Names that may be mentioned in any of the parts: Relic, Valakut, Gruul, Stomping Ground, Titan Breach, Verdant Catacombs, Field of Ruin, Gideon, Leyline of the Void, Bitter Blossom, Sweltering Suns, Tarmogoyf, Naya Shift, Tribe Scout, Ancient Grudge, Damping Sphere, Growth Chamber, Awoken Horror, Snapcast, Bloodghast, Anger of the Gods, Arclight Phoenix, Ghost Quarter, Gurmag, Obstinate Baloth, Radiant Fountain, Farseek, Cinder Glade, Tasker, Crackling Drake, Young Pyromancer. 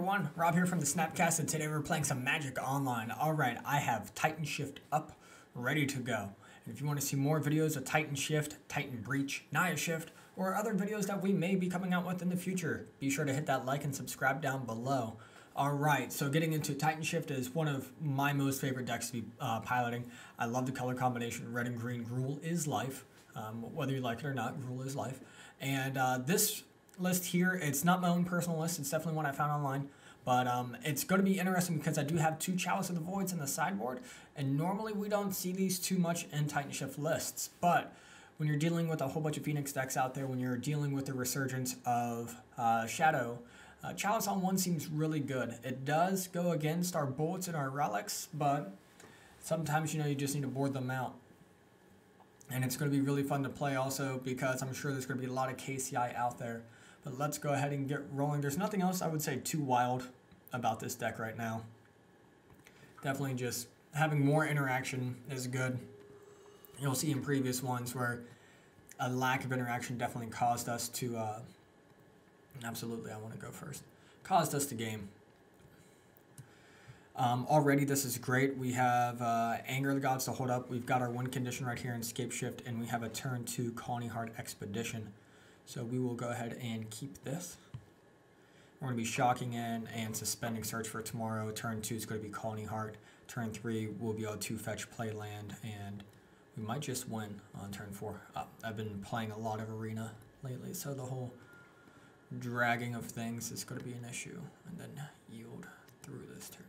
everyone, Rob here from the Snapcast, and today we're playing some Magic Online. Alright, I have Titan Shift up, ready to go. And if you want to see more videos of Titan Shift, Titan Breach, Naya Shift, or other videos that we may be coming out with in the future, be sure to hit that like and subscribe down below. Alright, so getting into Titan Shift is one of my most favorite decks to be piloting. I love the color combination, red and green. Gruul is life. Whether you like it or not, Gruul is life. And this list here, it's not my own personal list, it's definitely one I found online, but it's going to be interesting because I do have two Chalice of the Voids in the sideboard, and normally we don't see these too much in Titan Shift lists, but when you're dealing with a whole bunch of Phoenix decks out there, when you're dealing with the resurgence of Shadow, Chalice on one seems really good. It does go against our Bullets and our Relics, but sometimes, you know, you just need to board them out. And it's going to be really fun to play also because I'm sure there's going to be a lot of KCI out there. But let's go ahead and get rolling. There's nothing else I would say too wild about this deck right now. Definitely just having more interaction is good. You'll see in previous ones where a lack of interaction definitely caused us to... absolutely, I want to go first. Caused us to game. Already, this is great. We have Anger of the Gods to hold up. We've got our one condition right here in Scapeshift, and we have a turn 2 Connie Heart Expedition. So we will go ahead and keep this. We're going to be shocking in and suspending search for tomorrow. Turn 2 is going to be Connie Heart. Turn 3 we'll be able to fetch play land, and we might just win on turn 4. I've been playing a lot of Arena lately, so the whole dragging of things is going to be an issue. And then yield through this turn.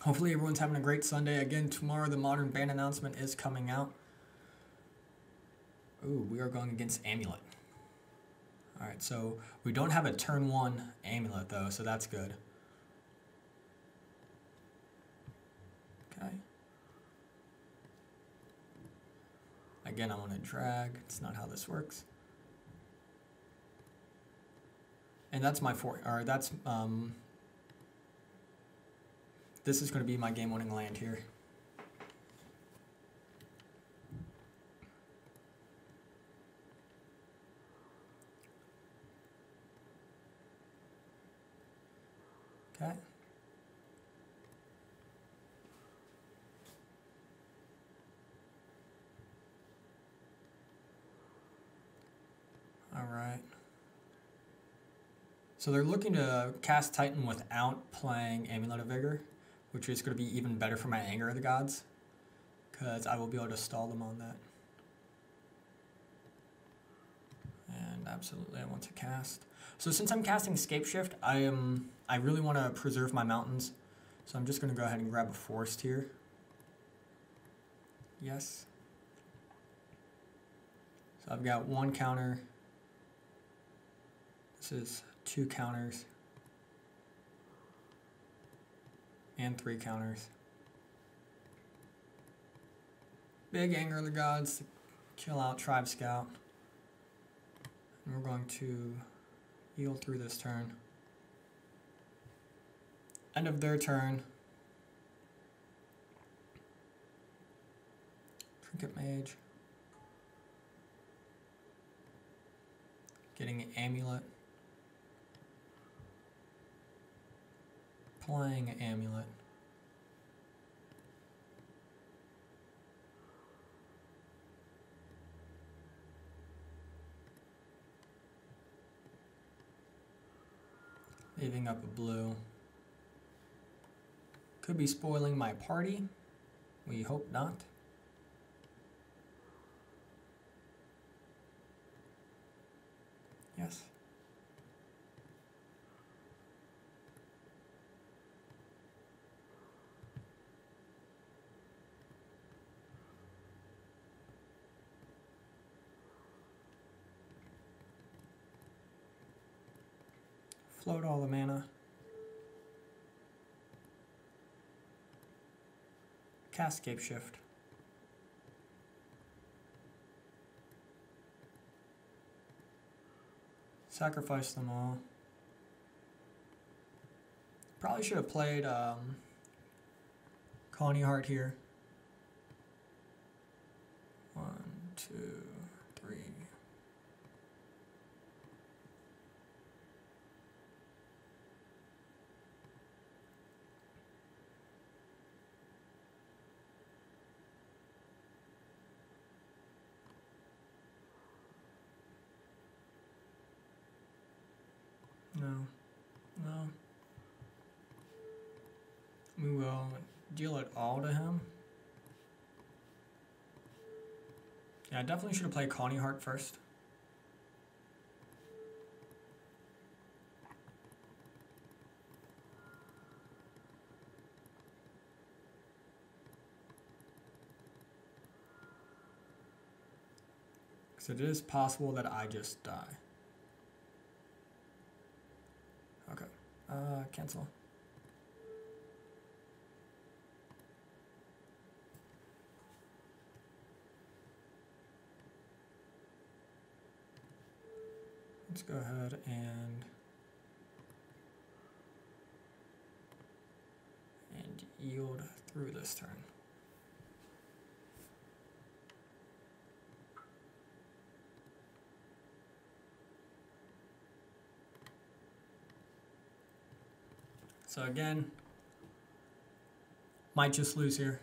Hopefully everyone's having a great Sunday. Again, tomorrow the Modern Ban announcement is coming out. Ooh, we are going against Amulet. Alright, so we don't have a turn 1 Amulet, though, so that's good. Okay. Again, I want to drag. It's not how this works. And that's my four, or that's, this is going to be my game-winning land here. Okay. All right. So they're looking to cast Titan without playing Amulet of Vigor, which is going to be even better for my Anger of the Gods, because I will be able to stall them on that. And absolutely, I want to cast. So since I'm casting Scapeshift, I really want to preserve my mountains, so I'm just going to go ahead and grab a forest here. Yes. So I've got one counter. This is two counters. And three counters. Big Anger of the Gods. Kill out Tribe Scout. And we're going to heal through this turn. End of their turn. Trinket Mage. Getting an Amulet. Playing an Amulet. Leaving up a blue. Could be spoiling my party. We hope not. Yes. Float all the mana. Cast Scapeshift. Sacrifice them all. Probably should have played Connie Heart here. 1, 2, 3. No. We will deal it all to him. Yeah, I definitely should have played Connie Heart first. Because it is possible that I just die. Okay, cancel. Let's go ahead and yield through this turn. So again, might just lose here.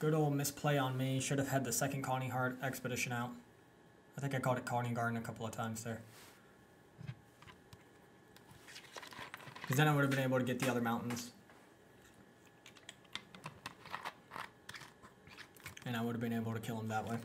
Good old misplay on me. Should have had the second Connie Heart Expedition out. I think I called it Connie Garden a couple of times there. Because then I would have been able to get the other mountains. And I would have been able to kill him that way.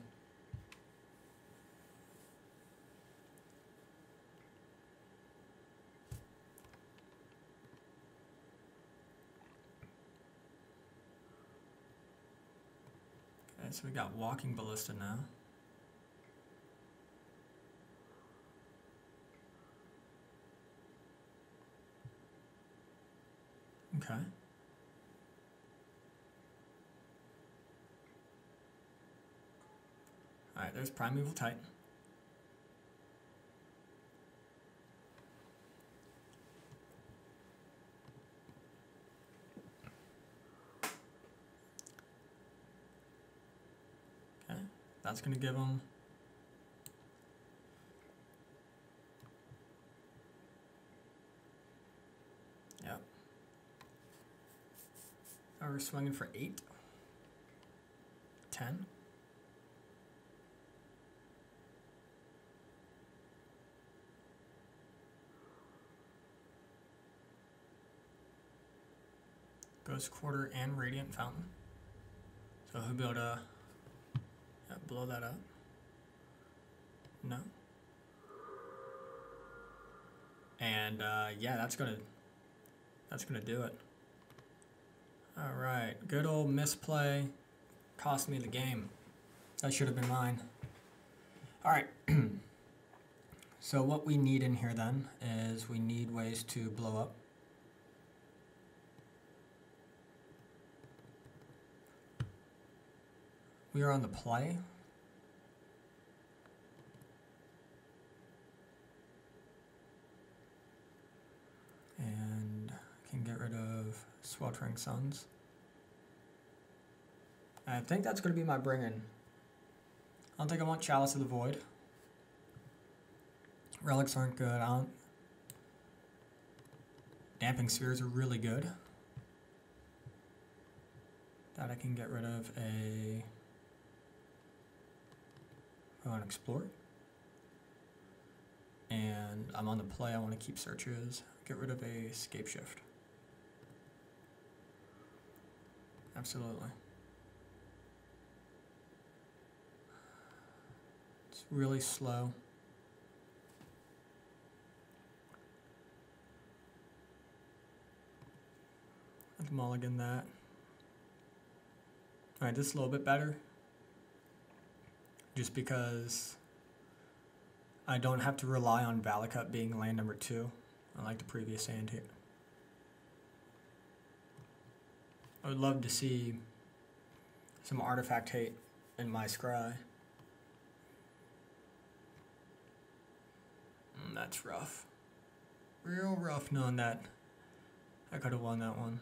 So we got Walking Ballista now. Okay. Alright, there's Primeval Titan. That's going to give him yep. Now we're swinging for 8, 10. Ghost Quarter and Radiant Fountain. So he'll be able to blow that up. No. And yeah, that's gonna do it. All right, good old misplay cost me the game. That should have been mine. All right. So what we need in here then is we need ways to blow up. We are on the play. And can get rid of Sweltering Suns. I think that's going to be my bring in. I don't think I want Chalice of the Void. Relics aren't good. I don't. Damping Spheres are really good. That I can get rid of a. I want to explore. And I'm on the play. I want to keep searches. Get rid of a Scapeshift. Absolutely. It's really slow. Let's mulligan that. Alright, this is a little bit better. Just because I don't have to rely on Valakut being land number 2, unlike the previous hand here. I would love to see some artifact hate in my scry. That's rough. Real rough knowing that I could have won that one.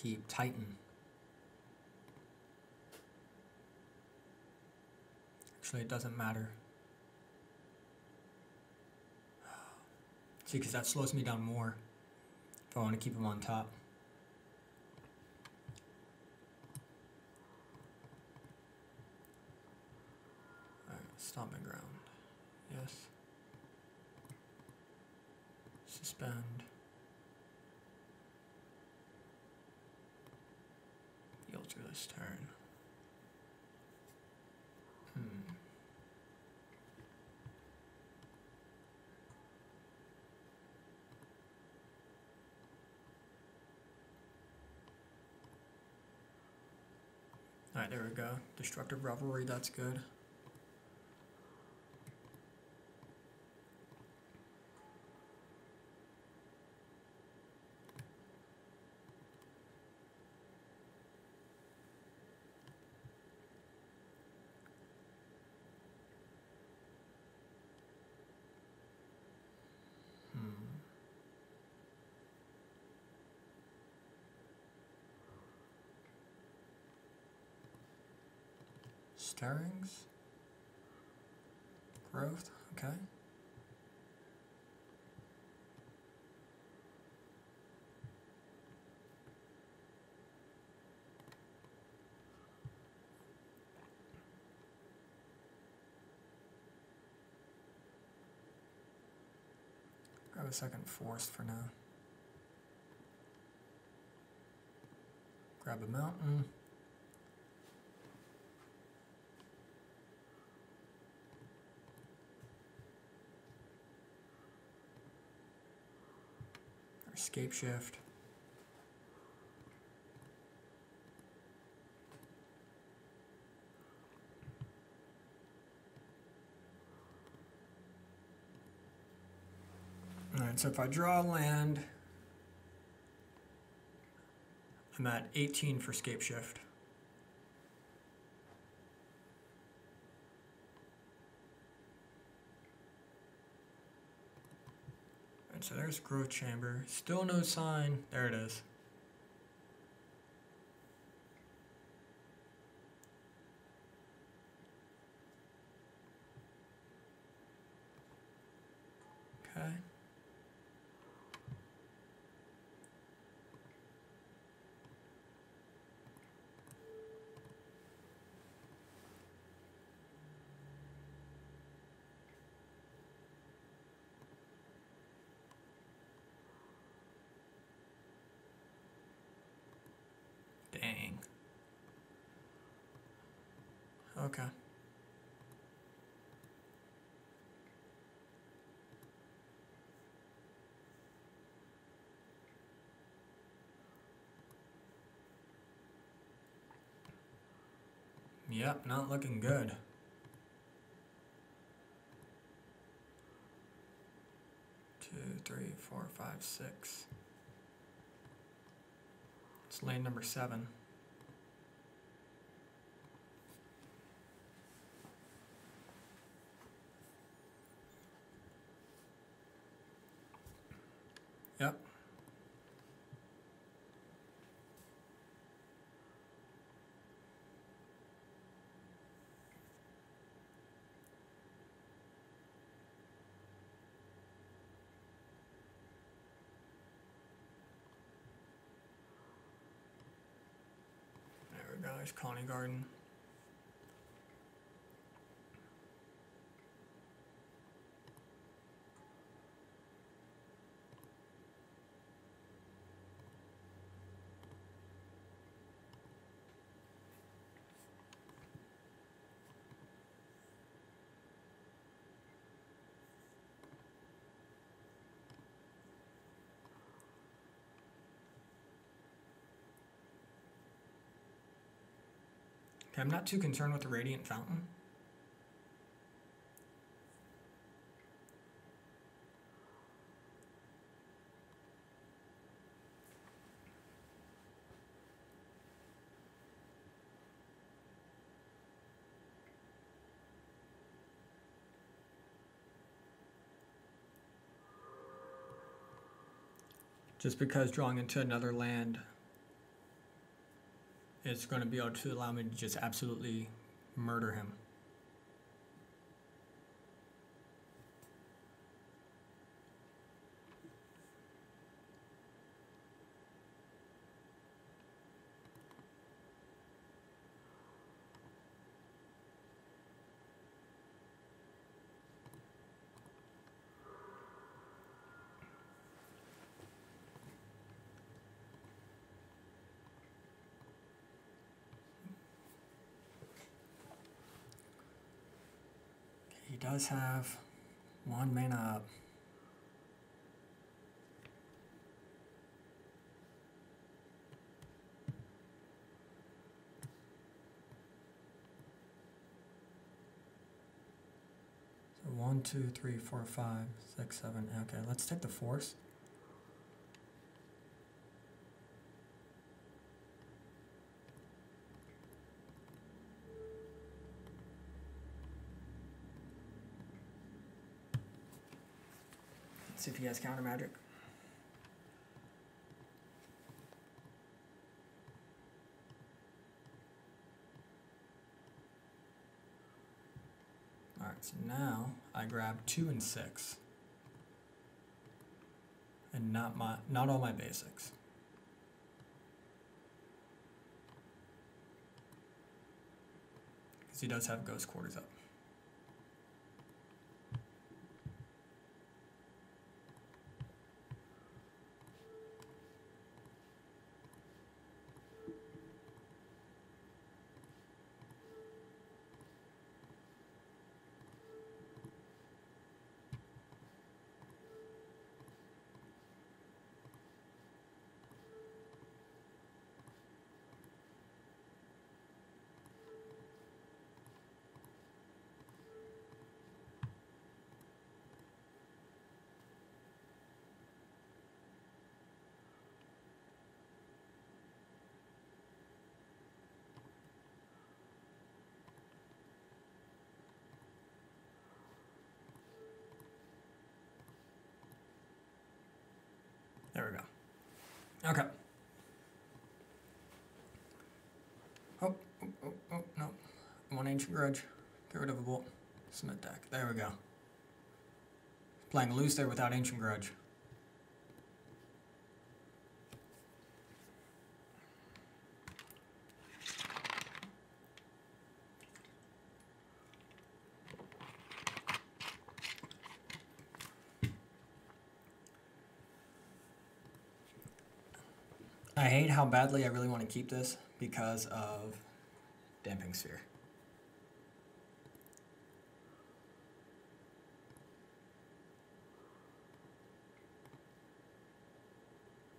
Keep Titan. Actually, it doesn't matter. See, because that slows me down more if I want to keep him on top. Alright, Stomping Ground. Yes. Suspend. Yield through this turn. Alright, there we go. Destructive Revelry, that's good. Stirrings, growth, okay. Grab a second forest for now. Grab a mountain. Scapeshift. Alright, so if I draw land, I'm at 18 for Scapeshift. So there's Growth Chamber. Still no sign. There it is. Okay. Okay. Yep, not looking good. Two, three, four, five, six. It's lane number 7. Yep. There we go, there's Connie Garden. I'm not too concerned with the Radiant Fountain. Just because drawing into another land, it's going to be able to allow me to just absolutely murder him. He does have 1 mana up. So 1, 2, 3, 4, 5, 6, 7. Okay, let's take the force. If he has counter magic. Alright, so now I grab 2 and 6. And not all my basics. Because he does have Ghost Quarters up. There we go. Okay. Oh, no. 1 Ancient Grudge. Get rid of a bolt. Submit deck. There we go. Playing loose there without Ancient Grudge. I hate how badly I really want to keep this because of Damping Sphere.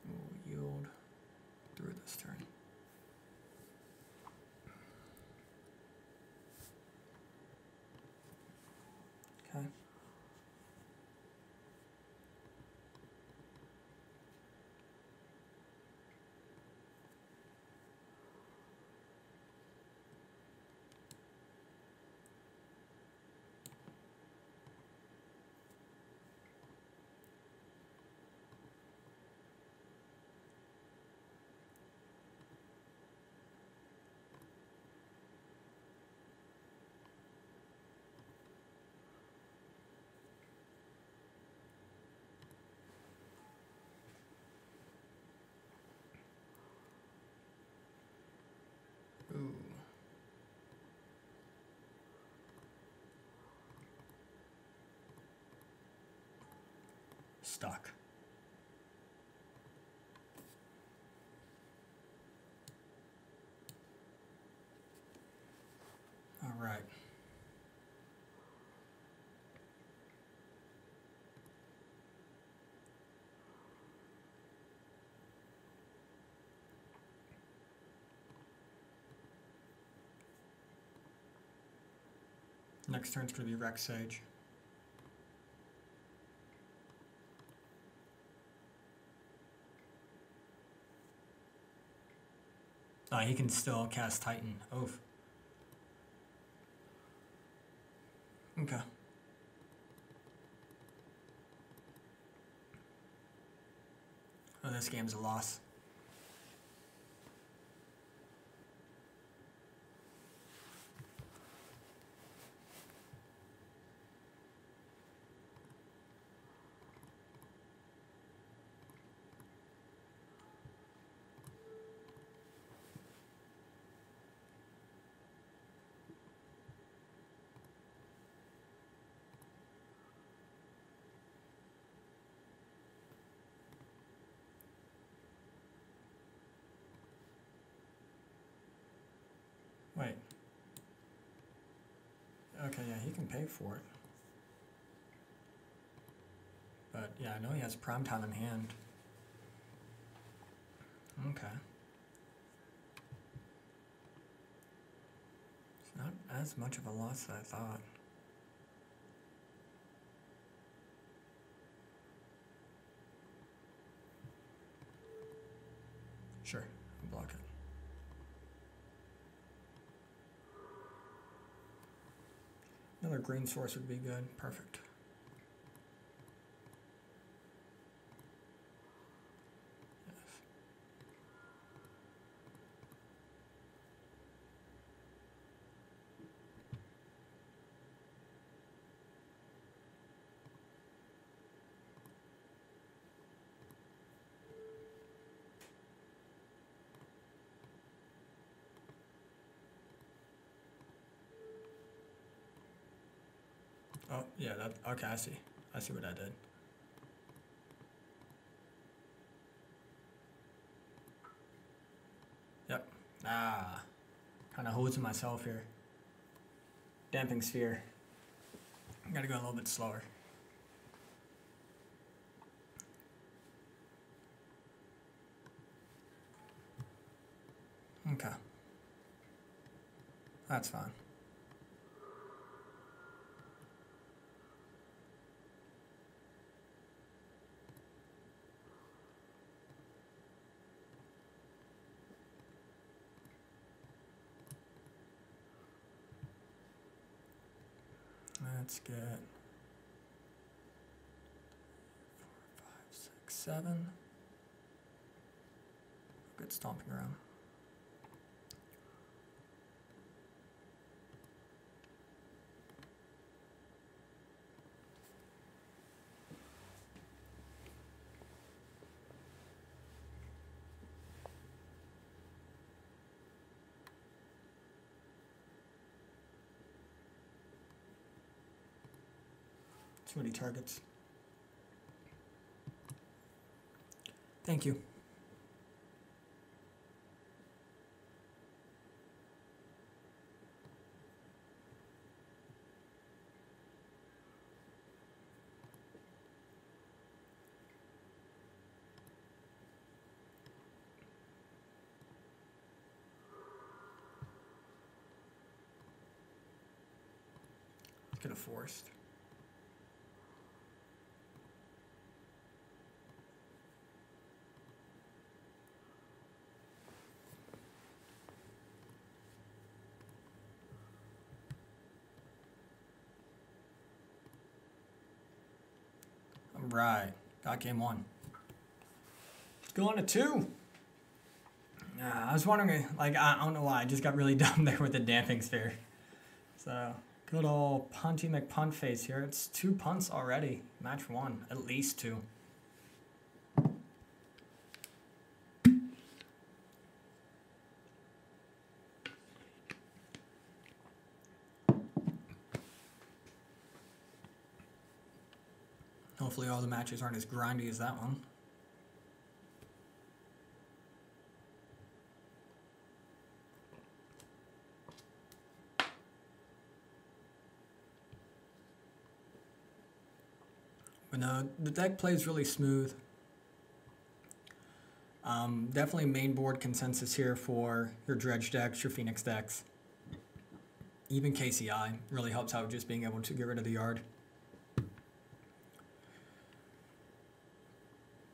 We'll yield through this turn. Okay. Stuck. All right. Next turn's going to be Rex Sage. He can still cast Titan. Oof. Okay. Oh, this game's a loss. Wait. Okay, yeah, he can pay for it. But yeah, I know he has Primeval in hand. Okay. It's not as much of a loss as I thought. Sure, I'll block it. Another green source would be good. Perfect. Yes. Oh, yeah, that, okay, I see. I see what I did. Yep. Ah, kind of hosing myself here. Damping Sphere. I gotta go a little bit slower. Okay. That's fine. Let's get 4, 5, 6, 7. Good stomping around. Too many targets. Thank you. Let's get a forest. Right, got game one. Let's go on to two. I was wondering, like, I don't know why, I just got really dumb there with the damping sphere. So, good old Punty McPunt face here. It's 2 punts already. Match one, at least 2. Hopefully all the matches aren't as grindy as that one. But no, the deck plays really smooth. Definitely main board consensus here for your Dredge decks, your Phoenix decks. Even KCI really helps out just being able to get rid of the yard.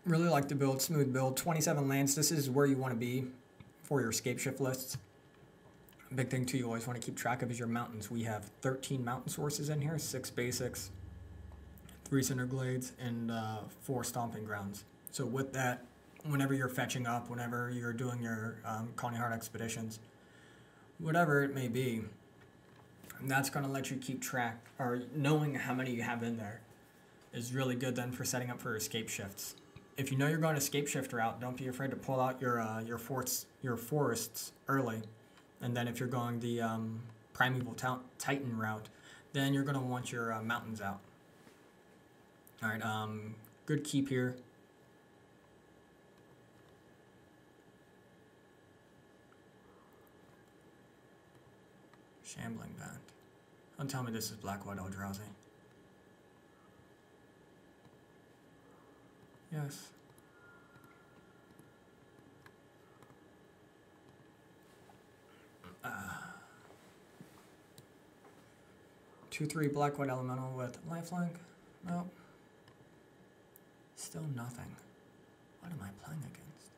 Really like the build, smooth build. 27 lands, this is where you want to be for your Scapeshift lists. Big thing too you always want to keep track of is your mountains. We have 13 mountain sources in here, 6 basics, 3 Cinder Glades, and 4 Stomping Grounds. So with that, whenever you're fetching up, whenever you're doing your Connie Heart Expeditions, whatever it may be, that's going to let you keep track, or knowing how many you have in there is really good then for setting up for your Scapeshifts. If you know you're going a Scapeshift route, don't be afraid to pull out your forests early. And then if you're going the Primeval Titan route, then you're going to want your mountains out. All right, good keep here. Shambling Band. Don't tell me this is Black-White Eldrazi. Yes. Two, 3 black, white elemental with lifelink. Nope. Still nothing. What am I playing against?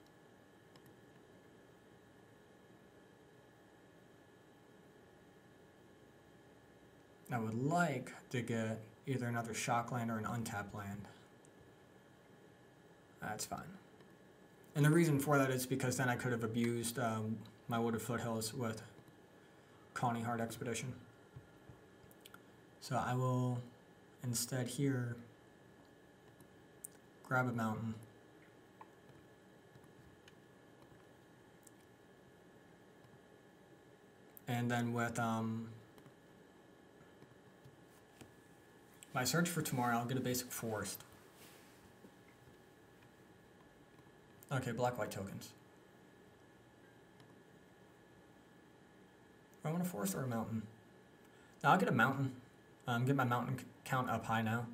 I would like to get either another shock land or an untapped land. That's fine. And the reason for that is because then I could have abused my Wooded Foothills with Connie Heart Expedition. So I will instead here grab a mountain. And then with my search for tomorrow, I'll get a basic forest. Okay, black white tokens. Do I want a forest or a mountain? Now I'll get a mountain. Get my mountain count up high now.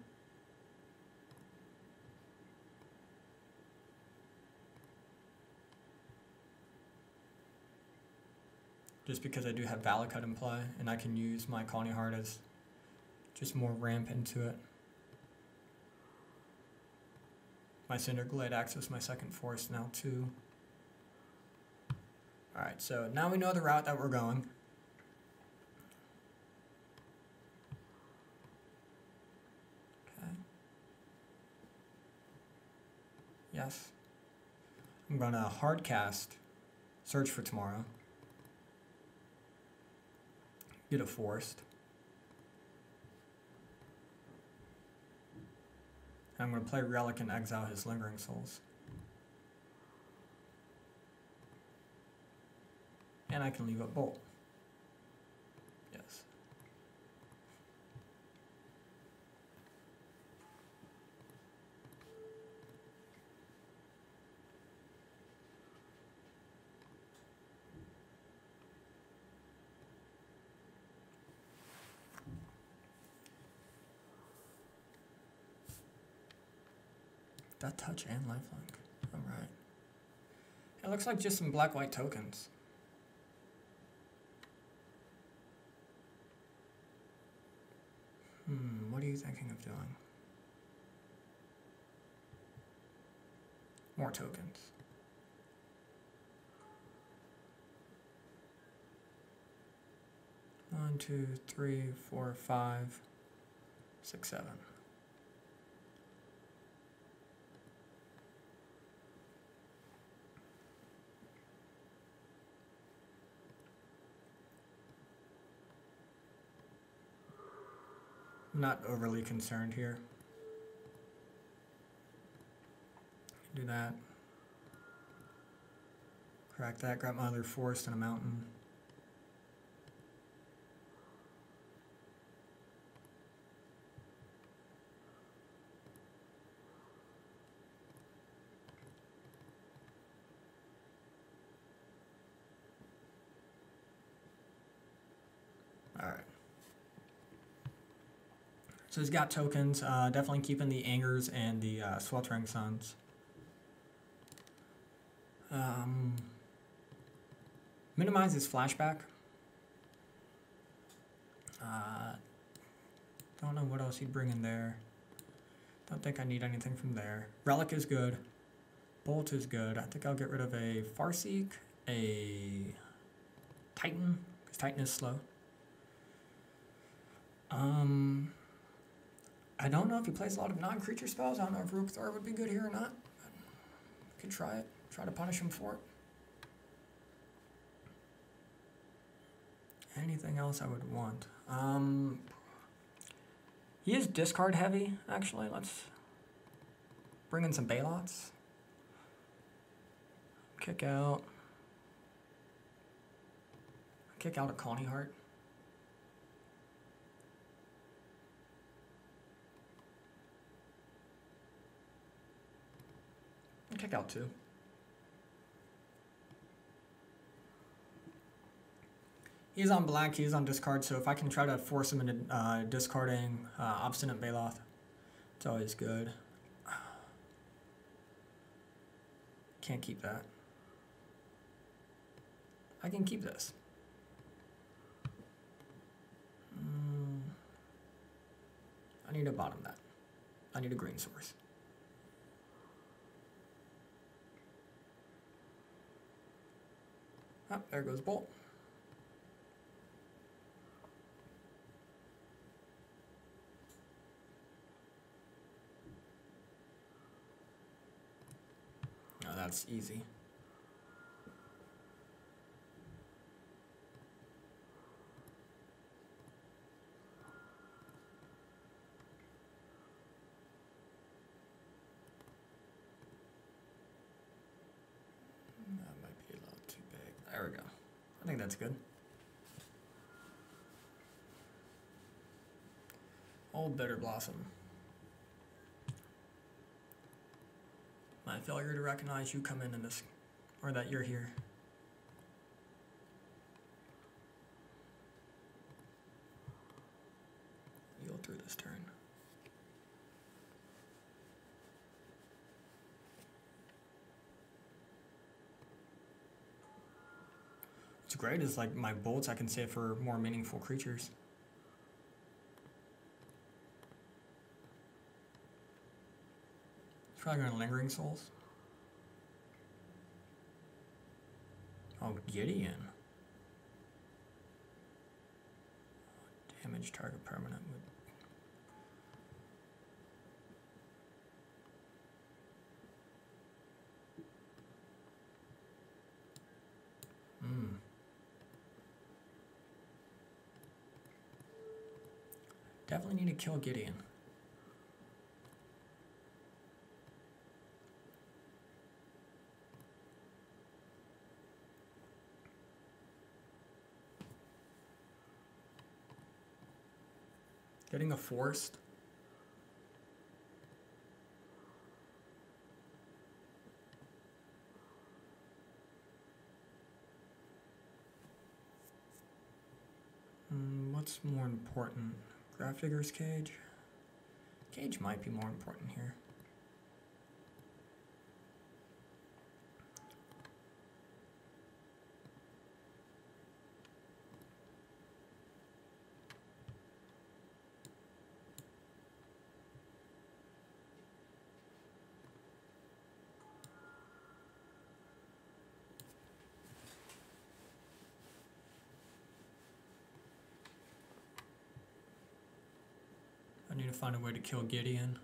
Just because I do have Valakut in play, and I can use my Connie Heart as just more ramp into it. My Cinder Glade access my second forest now too. Alright, so now we know the route that we're going. Yes. I'm going to hard cast Search for Tomorrow. Get a forest. And I'm going to play Relic and exile his Lingering Souls. And I can leave up Bolt. Yes. That touch and lifelink. Alright. It looks like just some black white tokens. What are you thinking of doing? More tokens. One, two, three, four, five, six, seven. I'm not overly concerned here. Do that. Crack that, grab my other forest and a mountain. So he's got tokens, definitely keeping the Angers and the Sweltering Suns. Minimize his flashback. Don't know what else he'd bring in there. Don't think I need anything from there. Relic is good. Bolt is good. I think I'll get rid of a Farseek, a Titan, because Titan is slow. I don't know if he plays a lot of non-creature spells. I don't know if Ruric Thar would be good here or not. I could try it. Try to punish him for it. Anything else I would want? He is discard heavy, actually. Let's bring in some Baloths. Kick out a Connie Heart. Kick out two. He's on black, he's on discard, so if I can try to force him into discarding Obstinate Baloth, it's always good. Can't keep that. I can keep this. I need to bottom that. I need a green source. Oh, there goes Bolt. No, oh, that's easy. That's good. Old Bitter Blossom. My failure to recognize you come in this, or that you're here. Heal through this turn. What's great is like my bolts I can save for more meaningful creatures. It's probably going to Lingering Souls. Oh, Gideon. Damage target permanent. Definitely need to kill Gideon. Getting a forest. What's more important? Graph Digger's Cage. Cage might be more important here. Find a way to kill Gideon.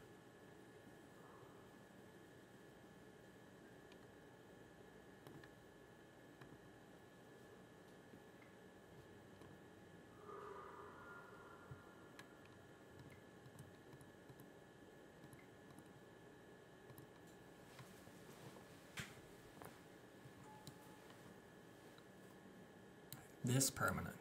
This permanent.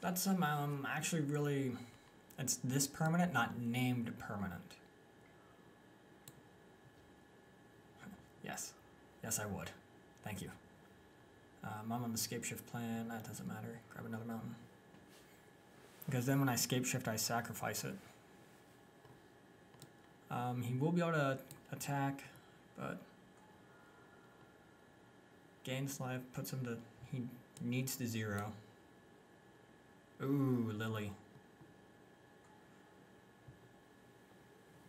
That's actually really, it's this permanent, not named permanent. Yes. Yes, I would. Thank you. I'm on the Scapeshift plan. That doesn't matter. Grab another mountain. Because then when I Scapeshift, I sacrifice it. He will be able to attack, but gains life, puts him to, he needs to zero. Ooh, Lily.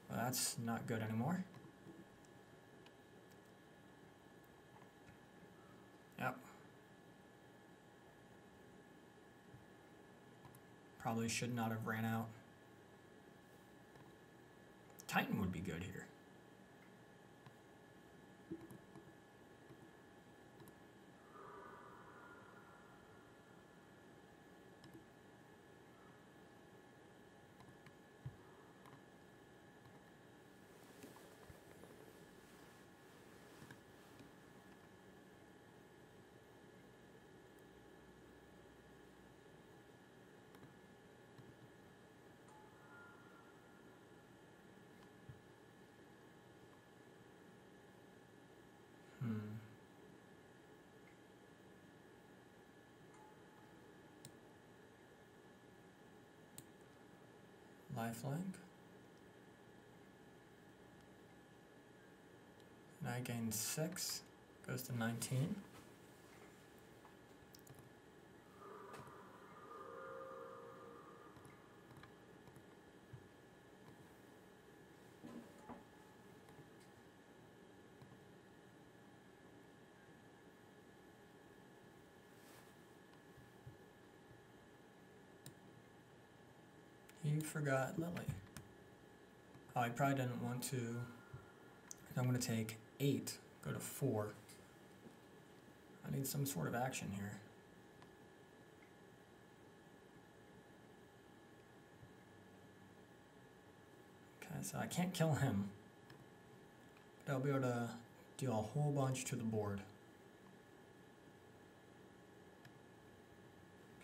Well, that's not good anymore. Yep. Probably should not have ran out. Titan would be good here. lifelink. And I gain 6, goes to 19. You forgot Lily. Oh, I probably didn't want to. I'm going to take 8, go to 4. I need some sort of action here. Okay, so I can't kill him. But I'll be able to deal a whole bunch to the board.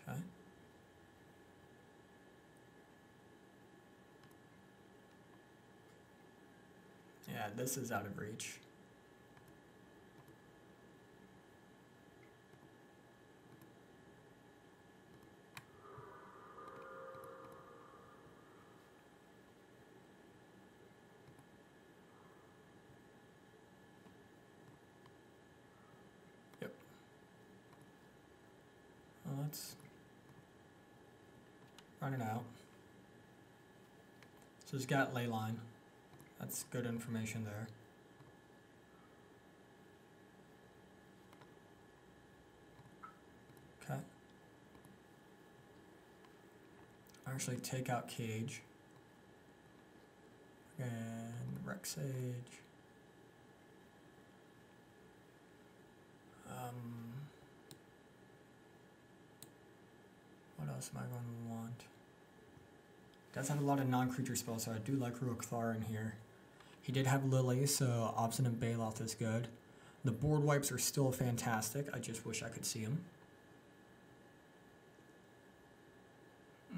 Okay. Yeah, this is out of reach. Yep. Well, let's run it out. So it's got ley line. That's good information there. Okay. Actually take out Cage. And Rexage. What else am I going to want? Does have a lot of non-creature spells, so I do like Ruric Thar in here. He did have Lily, so Obstinate Baloth is good. The board wipes are still fantastic. I just wish I could see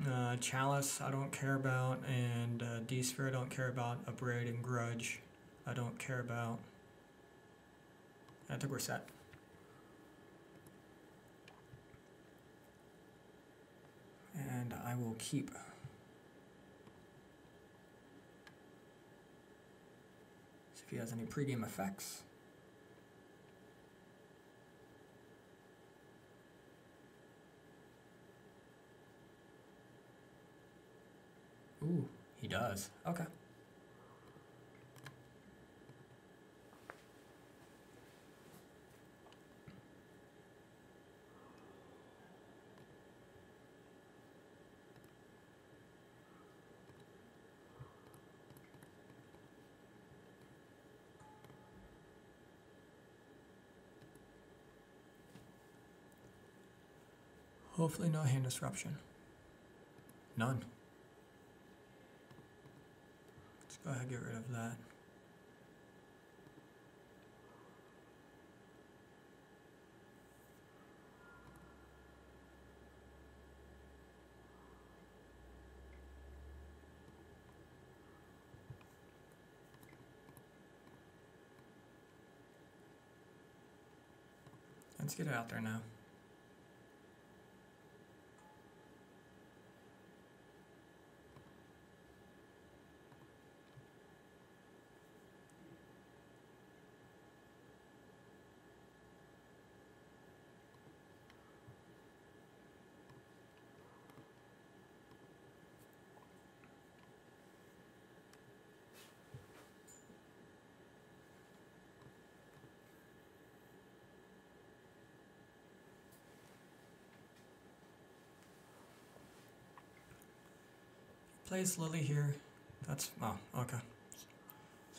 them. Chalice, I don't care about, and D-Sphere, I don't care about. Abrade and Grudge, I don't care about. I think we're set. And I will keep... If he has any pregame effects. Ooh, he does. Okay. Hopefully no hand disruption. None. Let's go ahead and get rid of that. Let's get it out there now. Place Lily here. That's, oh, okay.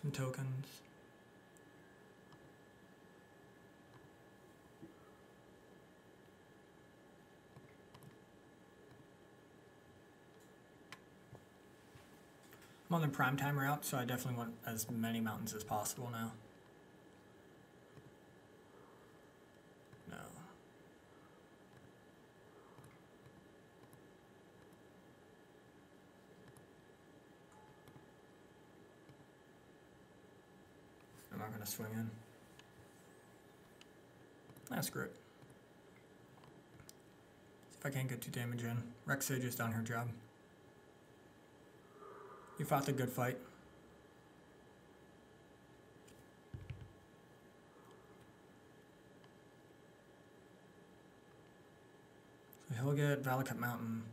Some tokens. I'm on the primetime route, so I definitely want as many mountains as possible now. Swing in. Ah, screw it. See if I can't get 2 damage in. Rexage has done her job. You fought the good fight. So he'll get Valakut Mountain.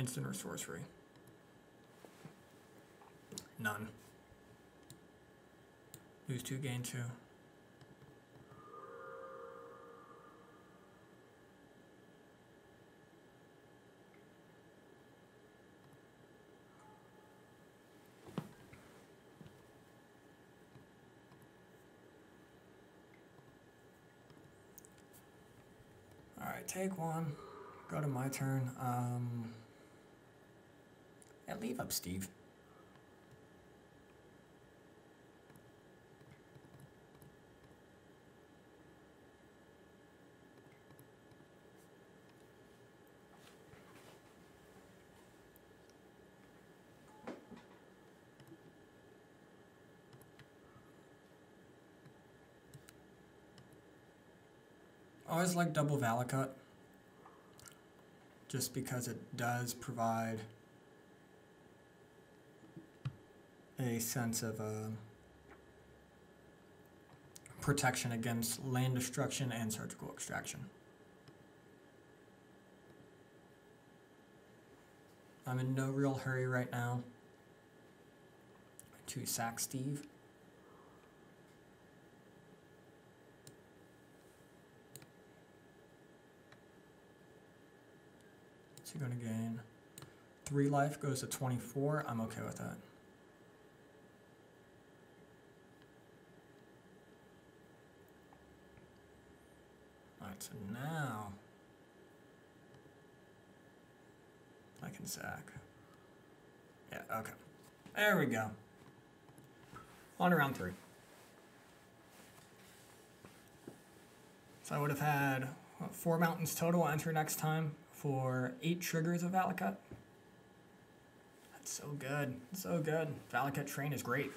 Instant or sorcery? None. Lose two, gain two. All right, take one. Go to my turn. Yeah, leave up Steve. Always like double Valakut, just because it does provide a sense of protection against land destruction and surgical extraction. I'm in no real hurry right now to sack Steve. So you're going to gain 3 life, goes to 24. I'm okay with that. So now I can sack. Yeah, okay. There we go. On to round 3. So I would have had what, 4 mountains total enter next time for 8 triggers of Valakut. That's so good. So good. Valakut train is great.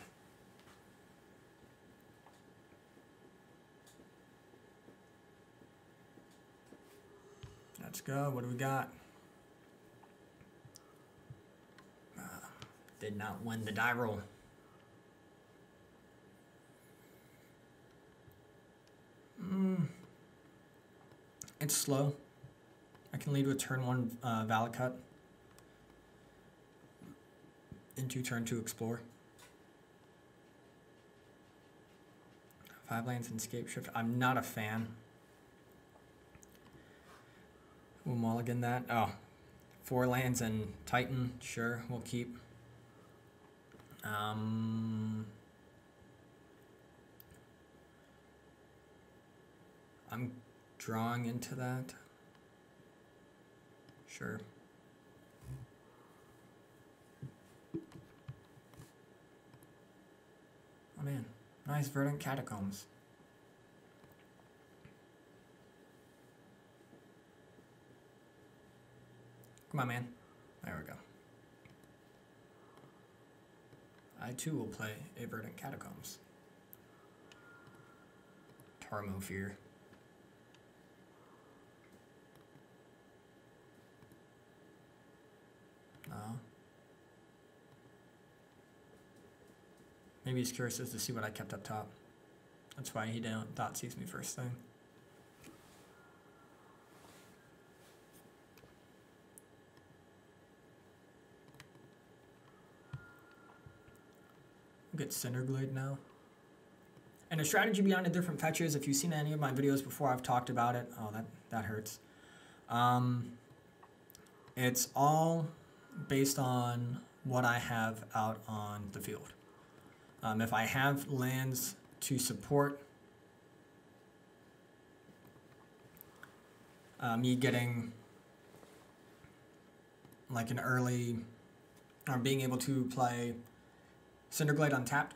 Let's go. What do we got? Did not win the die roll. It's slow. I can lead with turn 1 Valakut into turn 2 Explore. 5 lands and Scapeshift. I'm not a fan. We'll mulligan that. Oh, 4 lands and Titan. Sure, we'll keep. I'm drawing into that. Sure. Oh man, nice Verdant Catacombs. Come on, man. There we go. I too will play a Verdant Catacombs. Tarmogoyf Fear. No. Maybe he's curious as to see what I kept up top. That's why he didn't thought sees me first thing. Get Cinder Glade now. And a strategy behind the different fetches. If you've seen any of my videos before, I've talked about it. Oh, that hurts. It's all based on what I have out on the field. If I have lands to support me getting like an early or being able to play Cinder Glade untapped,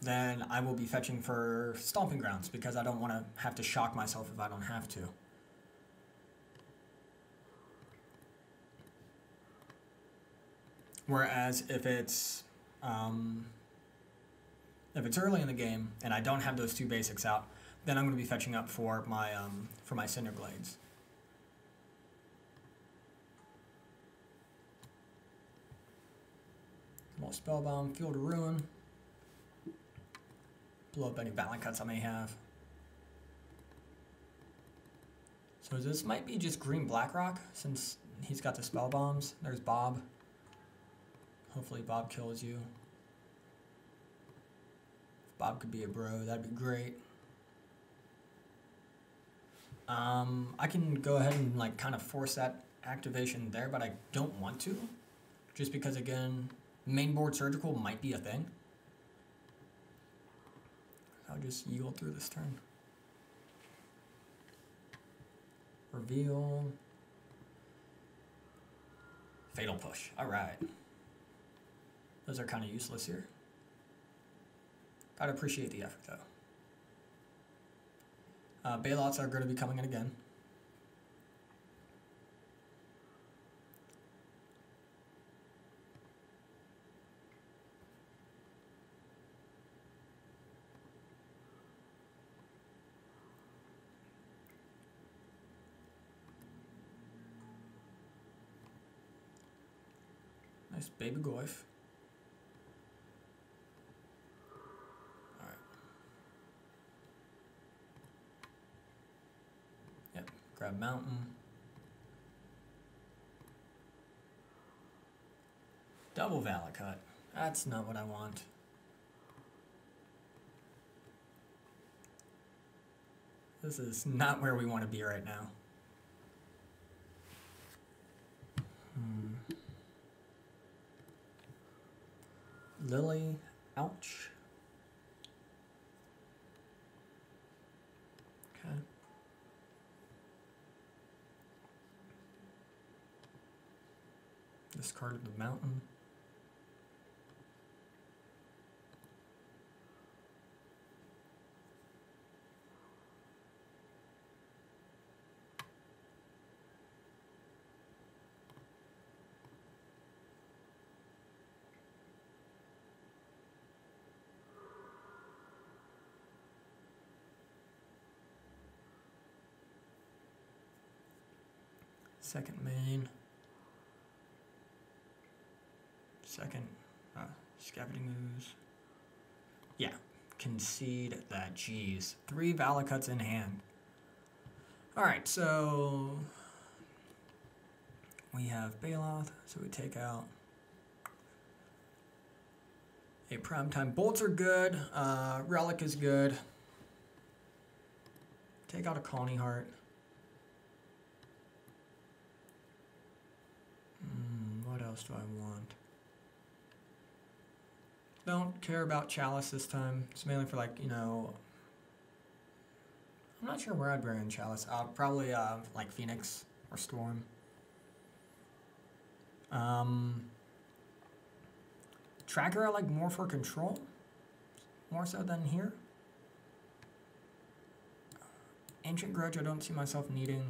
then I will be fetching for Stomping Grounds because I don't want to have to shock myself if I don't have to. Whereas if it's early in the game and I don't have those two basics out, Then I'm going to be fetching up for my Cinder Glades. More Spellbound, Field of Ruin. Blow up any Valakuts I may have. So this might be just green Blackrock, since he's got the spell bombs. There's Bob. Hopefully Bob kills you. If Bob could be a bro, that'd be great. I can go ahead and like kind of force that activation there, but I don't want to. Just because, again, mainboard Surgical might be a thing. I'll just yield through this turn. Reveal. Fatal Push. Alright. Those are kind of useless here. Gotta appreciate the effort though. Baloths are going to be coming in again. Baby Goyf. Alright. Yep, grab Mountain. Double Valakut. That's not what I want. This is not where we want to be right now. Lily, ouch. Okay. Discarded the Mountain. Second main. Second Scavenging Ooze. Yeah, concede that. Jeez, 3 Valakuts in hand. All right, so we have Baloth. So we take out a Primetime. Bolts are good. Relic is good. Take out a Connie Heart. Else do I want? Don't care about Chalice this time. It's mainly for like, you know, I'm not sure where I'd bring in Chalice. Probably like Phoenix or Storm. Tracker I like more for control, more so than here. Ancient Grudge I don't see myself needing.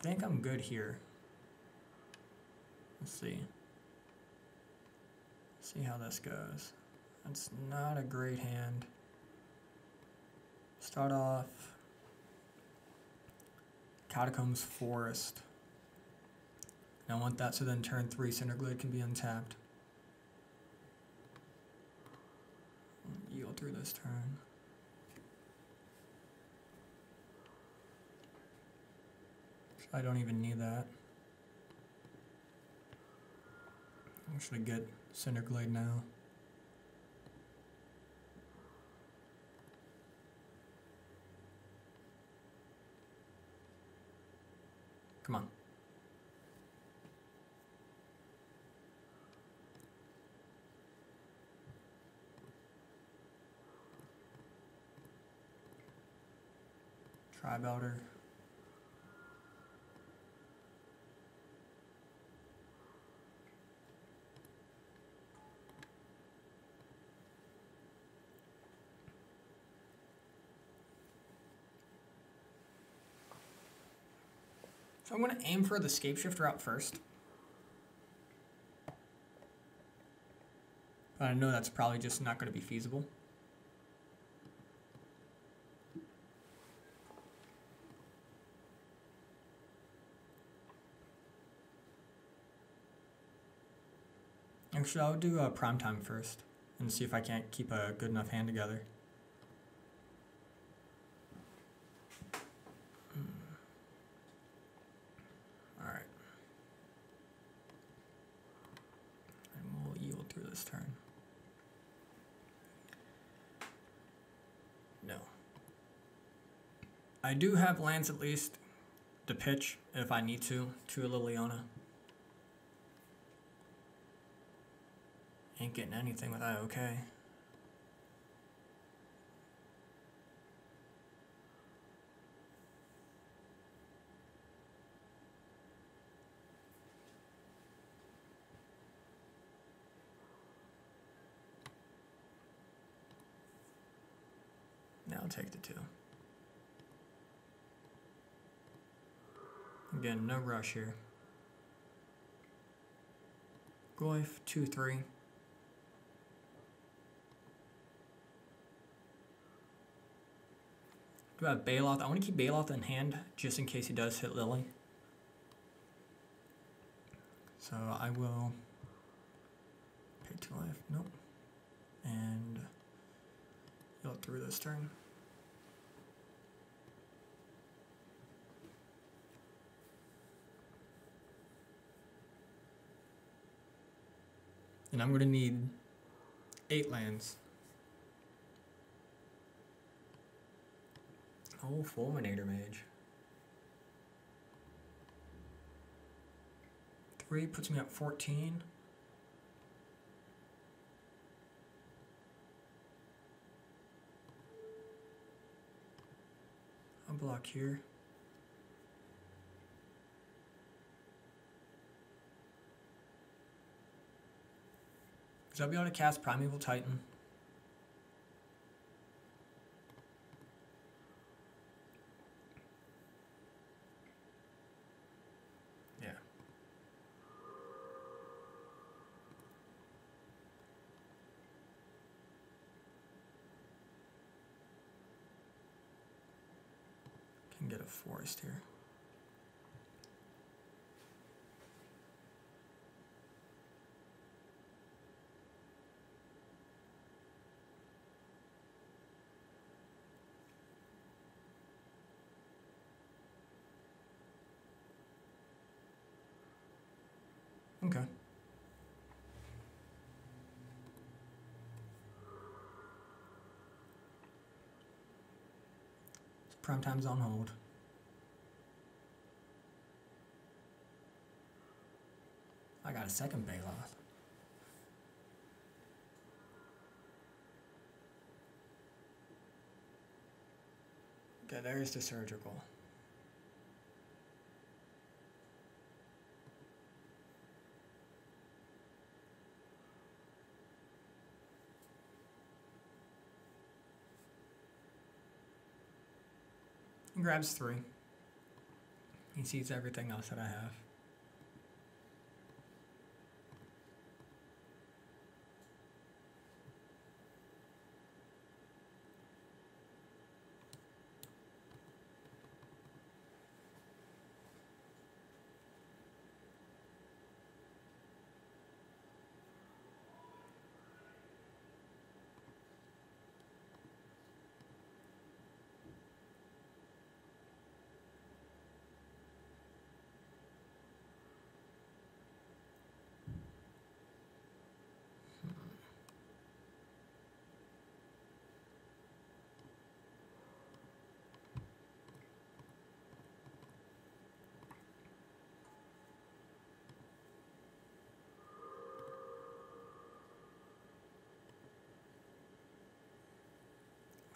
I think I'm good here. Let's see. See how this goes. That's not a great hand. Start off Catacombs Forest. And I want that so then turn 3 Cinder Glade can be untapped. Yield through this turn. I don't even need that. I should get Cinder Glade now. Come on. Tribe Elder. So I'm going to aim for the Scapeshift route first. I know that's probably just not going to be feasible. Actually, I'll do primetime first and see if I can't keep a good enough hand together. Turn. No. I do have lands at least to pitch if I need to Liliana. Ain't getting anything with IOK. Take the two. Again, no rush here. Goyf, 2-3. Do I have Baloth? I want to keep Baloth in hand just in case he does hit Lily. So I will pay 2 life. Nope. And you'll through this turn. And I'm going to need 8 lands. Oh, Fulminator Mage. 3 puts me at 14. I'll block here. So I'll be able to cast Primeval Titan. Yeah. Can get a forest here. Okay. So primetime's on hold. I got a second Baloth. Okay, there's the surgical. He grabs 3. He sees everything else that I have.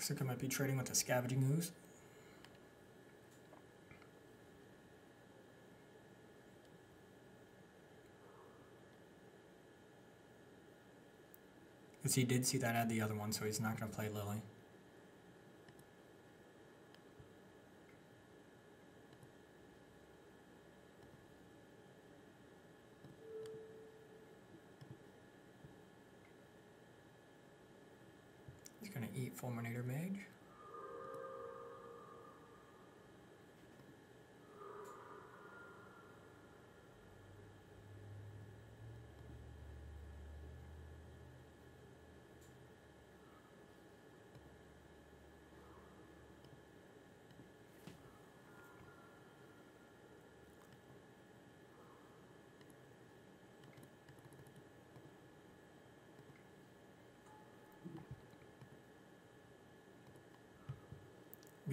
Looks like I might be trading with the Scavenging Ooze. Because he did see that I had the other one, so he's not going to play Lily. eat Fulminator Mage.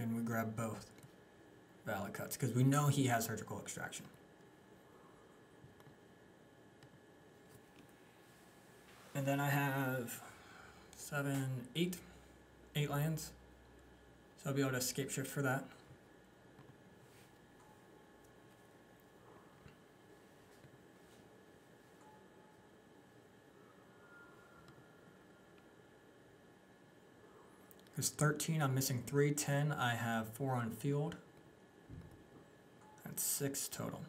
And we grab both Valakuts because we know he has Surgical Extraction. And then I have eight lands. So I'll be able to Scapeshift for that. It's 13, I'm missing 3, 10, I have 4 on field. That's 6 total.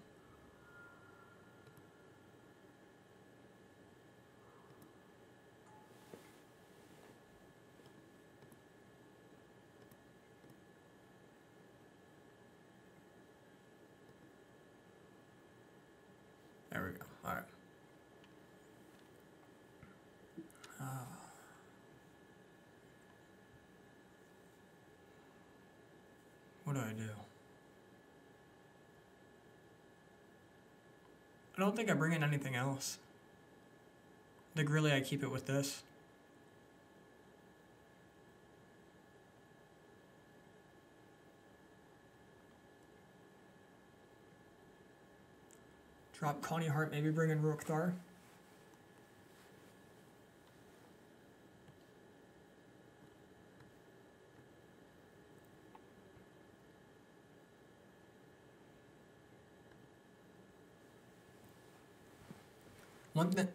There we go, alright. What do? I don't think I bring in anything else. I think really I keep it with this. Drop Connie Heart, maybe bring in Ruric Thar.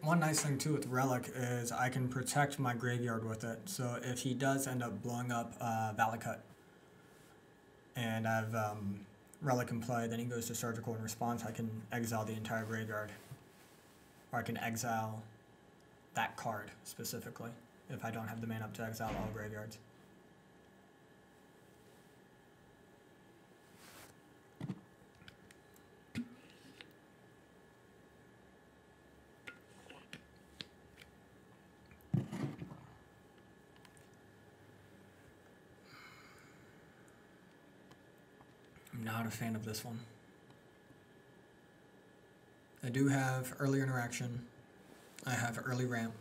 One nice thing too with Relic is I can protect my graveyard with it. So if he does end up blowing up Valakut and I have Relic in play, then he goes to Surgical in response, I can exile the entire graveyard. Or I can exile that card specifically if I don't have the mana up to exile all graveyards. Not a fan of this one. I do have early interaction. I have early ramp.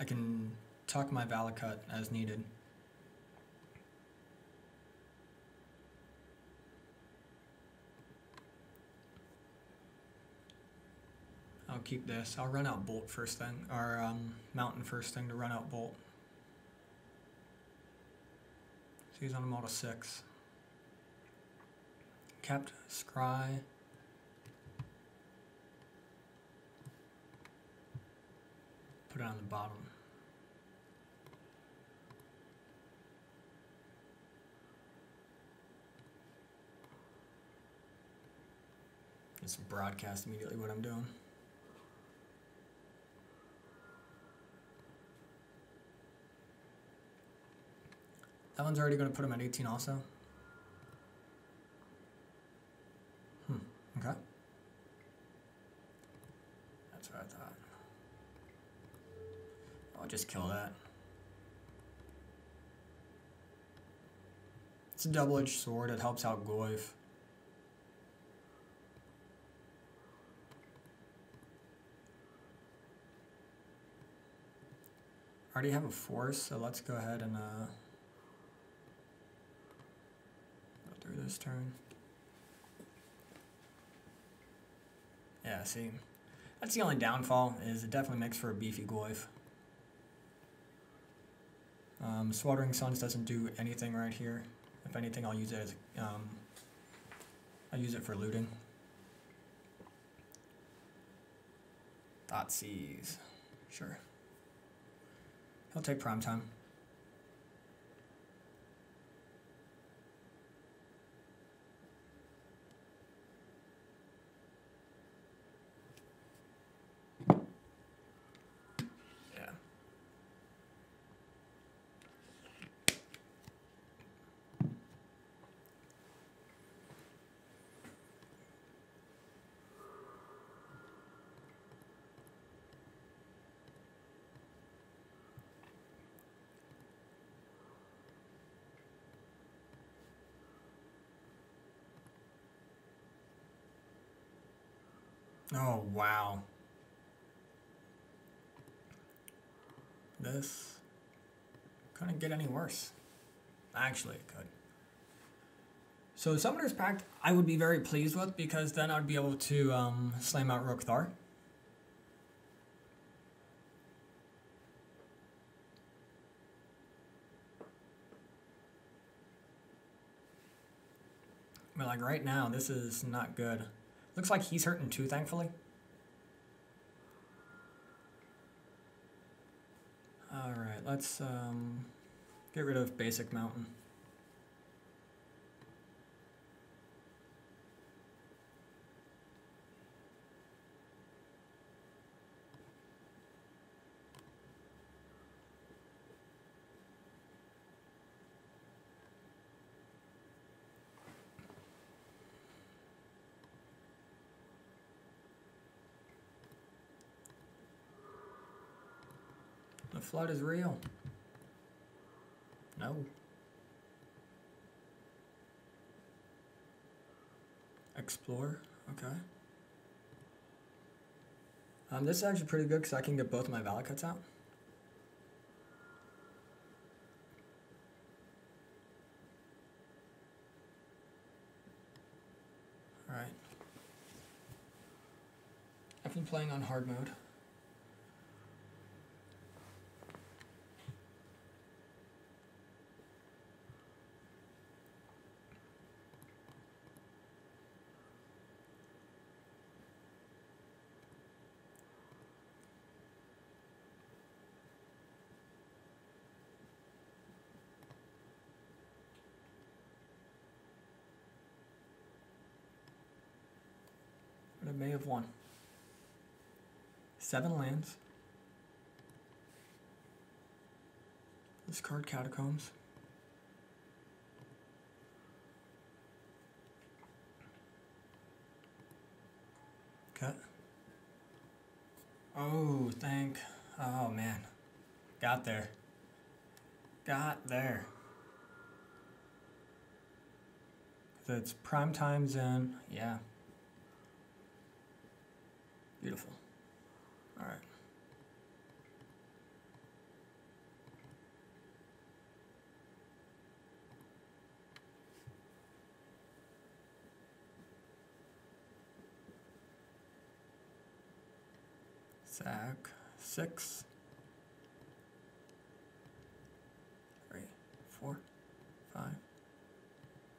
I can tuck my Valakut as needed. I'll keep this. I'll run out Bolt first thing, or Mountain first thing to run out Bolt. So he's on a model 6. Kept, Scry. Put it on the bottom. Just broadcast immediately what I'm doing. That one's already going to put him at 18 also. Okay. That's what I thought. I'll just kill that. It's a double-edged sword. It helps out Goyf. I already have a force, so let's go ahead and go through this turn. Yeah, see, that's the only downfall, is it definitely makes for a beefy Goyf. Sweltering Suns doesn't do anything right here. If anything, I'll use it as, I'll use it for looting. Thoughtseize, sure. He'll take prime time. Oh, wow. This couldn't get any worse. Actually, it could. So Summoner's Pact I would be very pleased with, because then I'd be able to slam out Ruric Thar. But like right now, this is not good. Looks like he's hurting too, thankfully. All right, let's get rid of basic mountain. The flood is real. No. Explore. Okay. This is actually pretty good because I can get both my Valakuts out. All right. I've been playing on hard mode. May have won. 7 lands. Discard Catacombs. Cut. Oh, thank. Oh, man. Got there. Got there. That's prime times in. Yeah. Beautiful. All right. Sack 6, 3, 4, 5,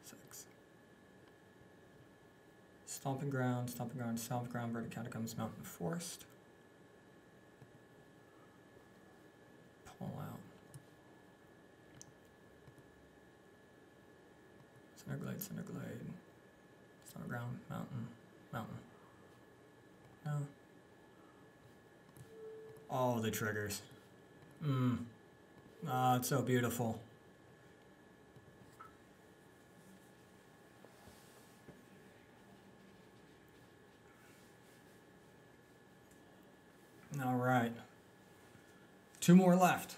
6. Stomping Ground, Stomping Ground, Stomping Ground, Verdant Catacombs, Mountain Forest. Pull out. Cinder Glade, Cinder Glade. Stomping Ground, Mountain, Mountain. No. All the triggers. Mmm. Ah, it's so beautiful. All right, 2 more left.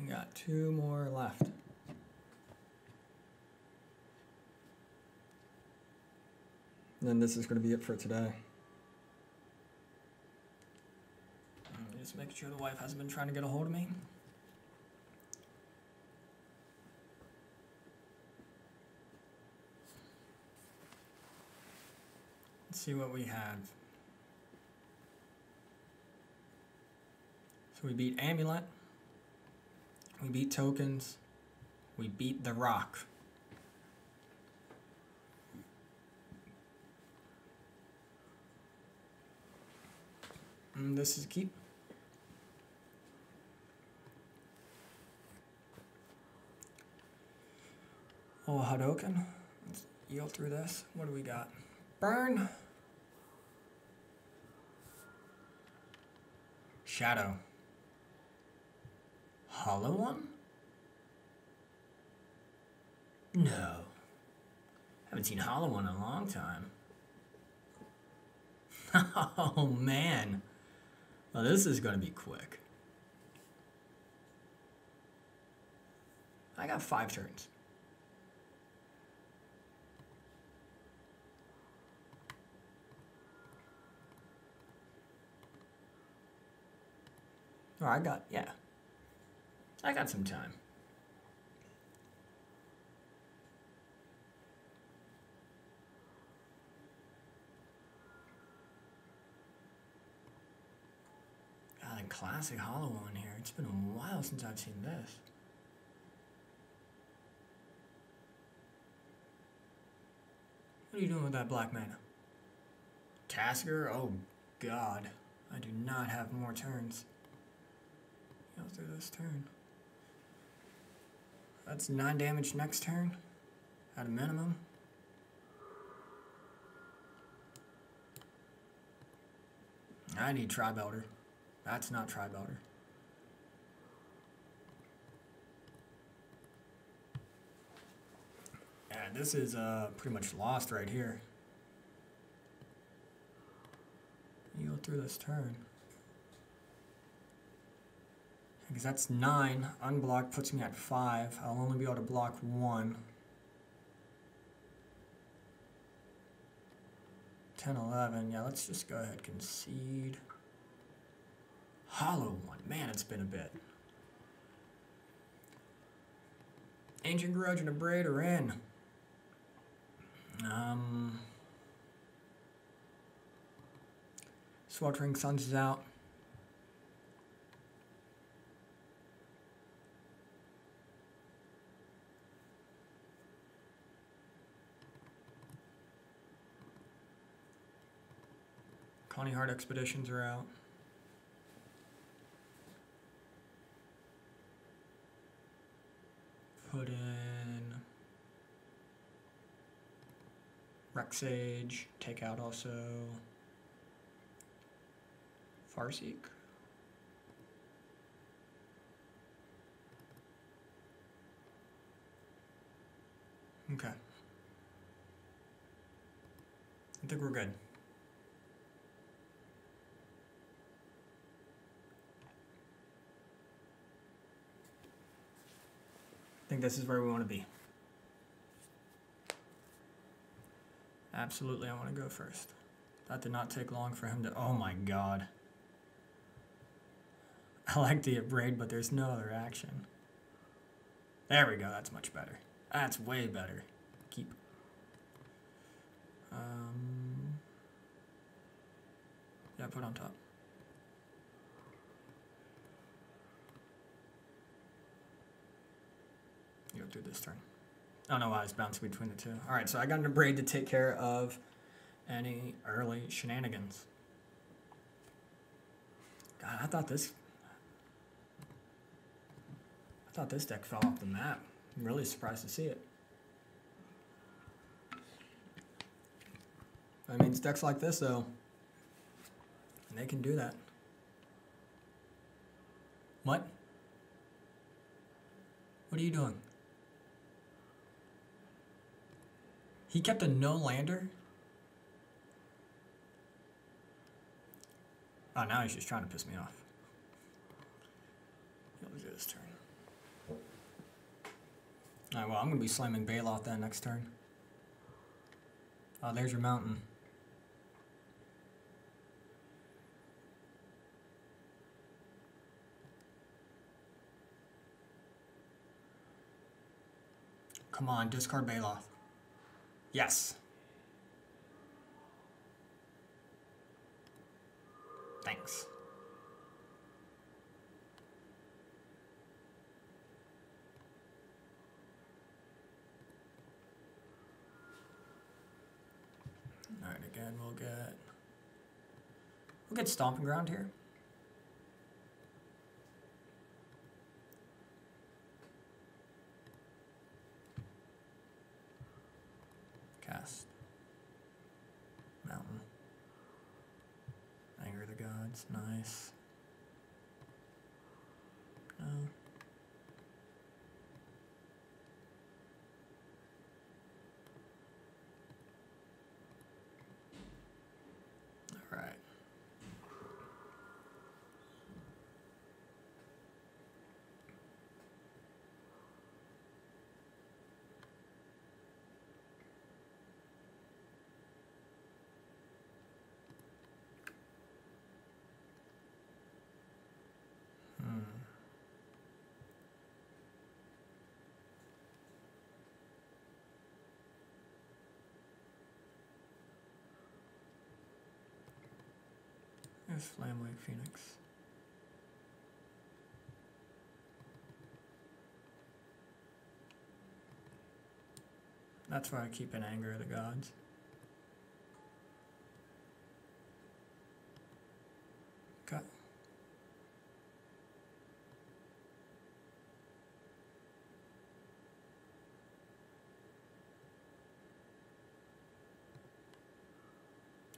We got 2 more left. And then this is going to be it for today. Just make sure the wife hasn't been trying to get a hold of me. See what we have. So we beat Amulet, we beat Tokens, we beat the Rock. And this is a keep. Oh, Hadouken. Let's yell through this. What do we got? Burn. Shadow. Hollow One? No. Haven't seen Hollow One in a long time. Oh, man. Well, this is going to be quick. I got 5 turns. Or I got, yeah. I got some time. God, a classic Hollow One here. It's been a while since I've seen this. What are you doing with that black mana? Tasker? Oh, God. I do not have more turns. I'll do this turn. That's 9 damage next turn, at a minimum. I need Tri-Belter. That's not Tri-Belter. Yeah, this is pretty much lost right here. You go through this turn. Because that's 9. Unblock puts me at 5. I'll only be able to block 1. 10, 11. Yeah, let's just go ahead. Concede. Hollow One. Man, it's been a bit. Ancient Grudge and a Braid are in. Sweltering Suns is out. Connie Heart Expeditions are out. Put in Rexage, take out also Farseek. Okay. I think we're good. I think this is where we want to be. Absolutely, I want to go first. That did not take long for him to... Oh my God. I like the Abrade, but there's no other action. There we go. That's much better. That's way better. Keep. Yeah, put on top. You go through this turn. I don't know why I was bouncing between the two. All right, so I got an Abrade to take care of any early shenanigans. God, I thought this... I thought this deck fell off the map. I'm really surprised to see it. I mean, it's decks like this, though. And they can do that. What? What are you doing? He kept a no-lander? Oh, now he's just trying to piss me off. Let me do this turn. Alright, well, I'm going to be slamming Baloth that next turn. Oh, there's your mountain. Come on, discard Baloth. Yes. Thanks. Alright, again, we'll get Stomping Ground here. Cast. Mountain. Anger of the Gods, nice. No. Right. Ice, Lamblight Phoenix. That's why I keep an Anger of the Gods. Okay.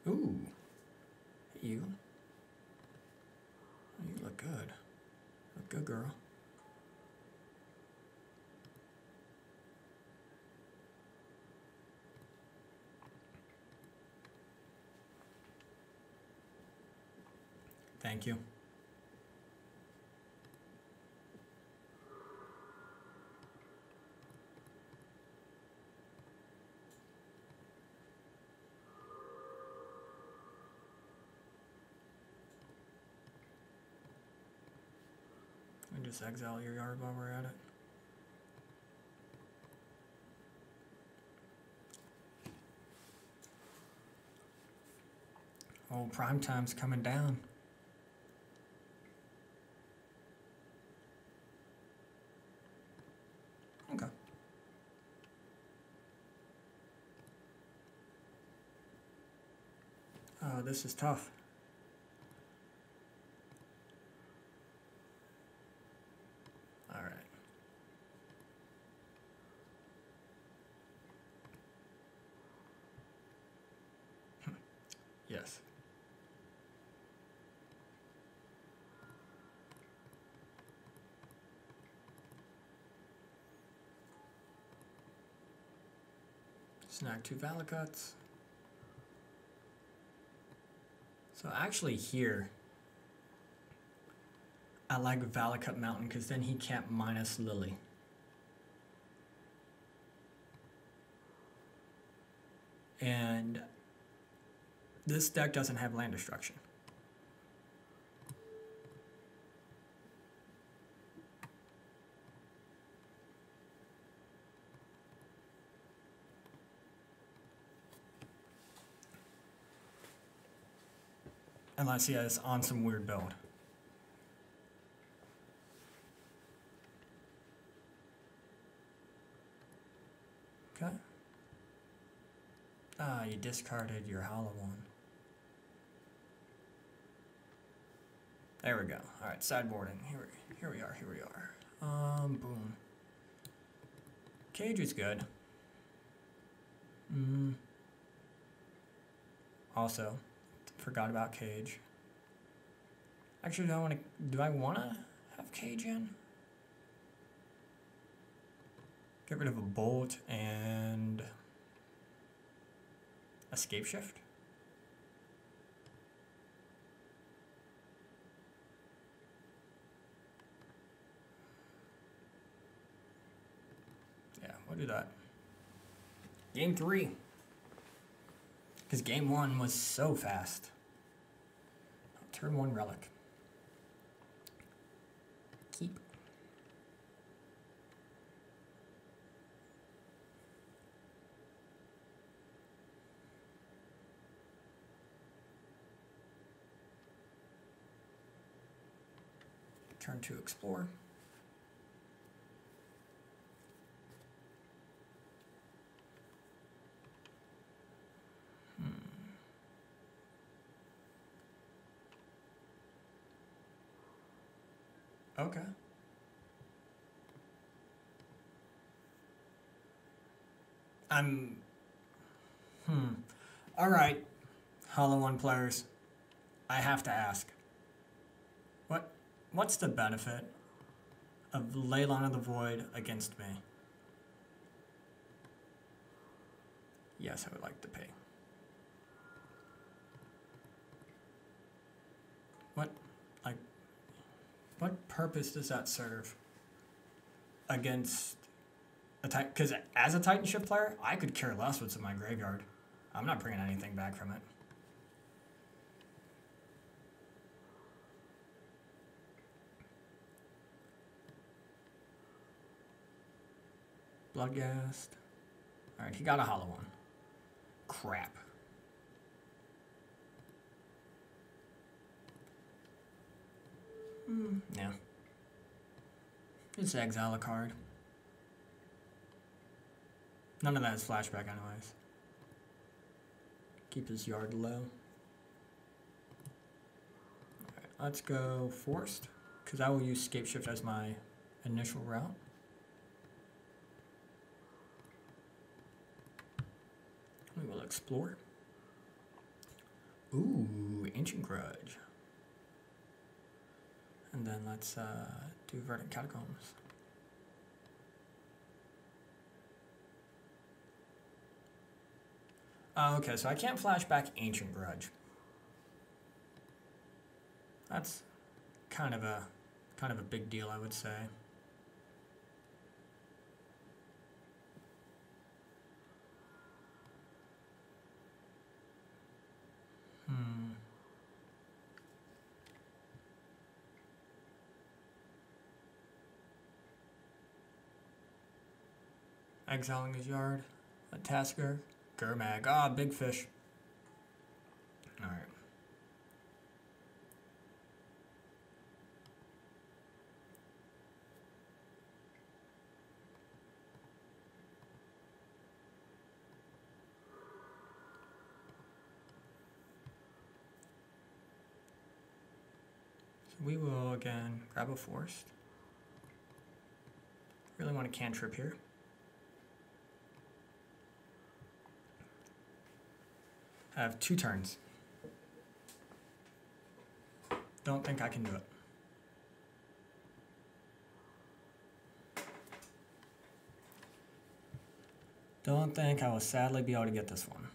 Ooh. You. You look good. Look good, girl. Thank you. And just exile your yard while we're at it. Oh, prime time's coming down. This is tough. All right. Yes. Snag two Valakuts. So actually here, I like Valakut Mountain because then he can't minus Lily. And this deck doesn't have land destruction. Unless he has on some weird build. Okay. Ah, you discarded your Hollow One. There we go. All right, sideboarding. Here we are. Boom. Cage is good. Also. Forgot about Cage. Actually, do I want to have Cage in? Get rid of a Bolt and a Scapeshift. Yeah, we'll do that. Game 3. Because game 1 was so fast. Turn 1 Relic. Keep. Turn 2 Explore. Okay. All right, Hollow One players, I have to ask. What's the benefit of Leyline of the Void against me? Yes, I would like to pay. What purpose does that serve against a Titan? Because as a Titan Shift player, I could care less what's in my graveyard. I'm not bringing anything back from it. Bloodghast. All right, he got a Hollow One. Crap. Yeah. Just exile a card. None of that is flashback anyways. Keep his yard low. Alright, let's go forced, because I will use Scapeshift as my initial route. We will explore. Ooh, Ancient Grudge. And then let's do Verdant Catacombs. Okay, so I can't flash back Ancient Grudge. That's kind of a big deal, I would say. Exiling his yard. A Tasker. Gurmag. Ah, big fish. Alright. So we will again grab a forest. Really want a cantrip here. I have 2 turns. Don't think I can do it. Don't think I will sadly be able to get this one.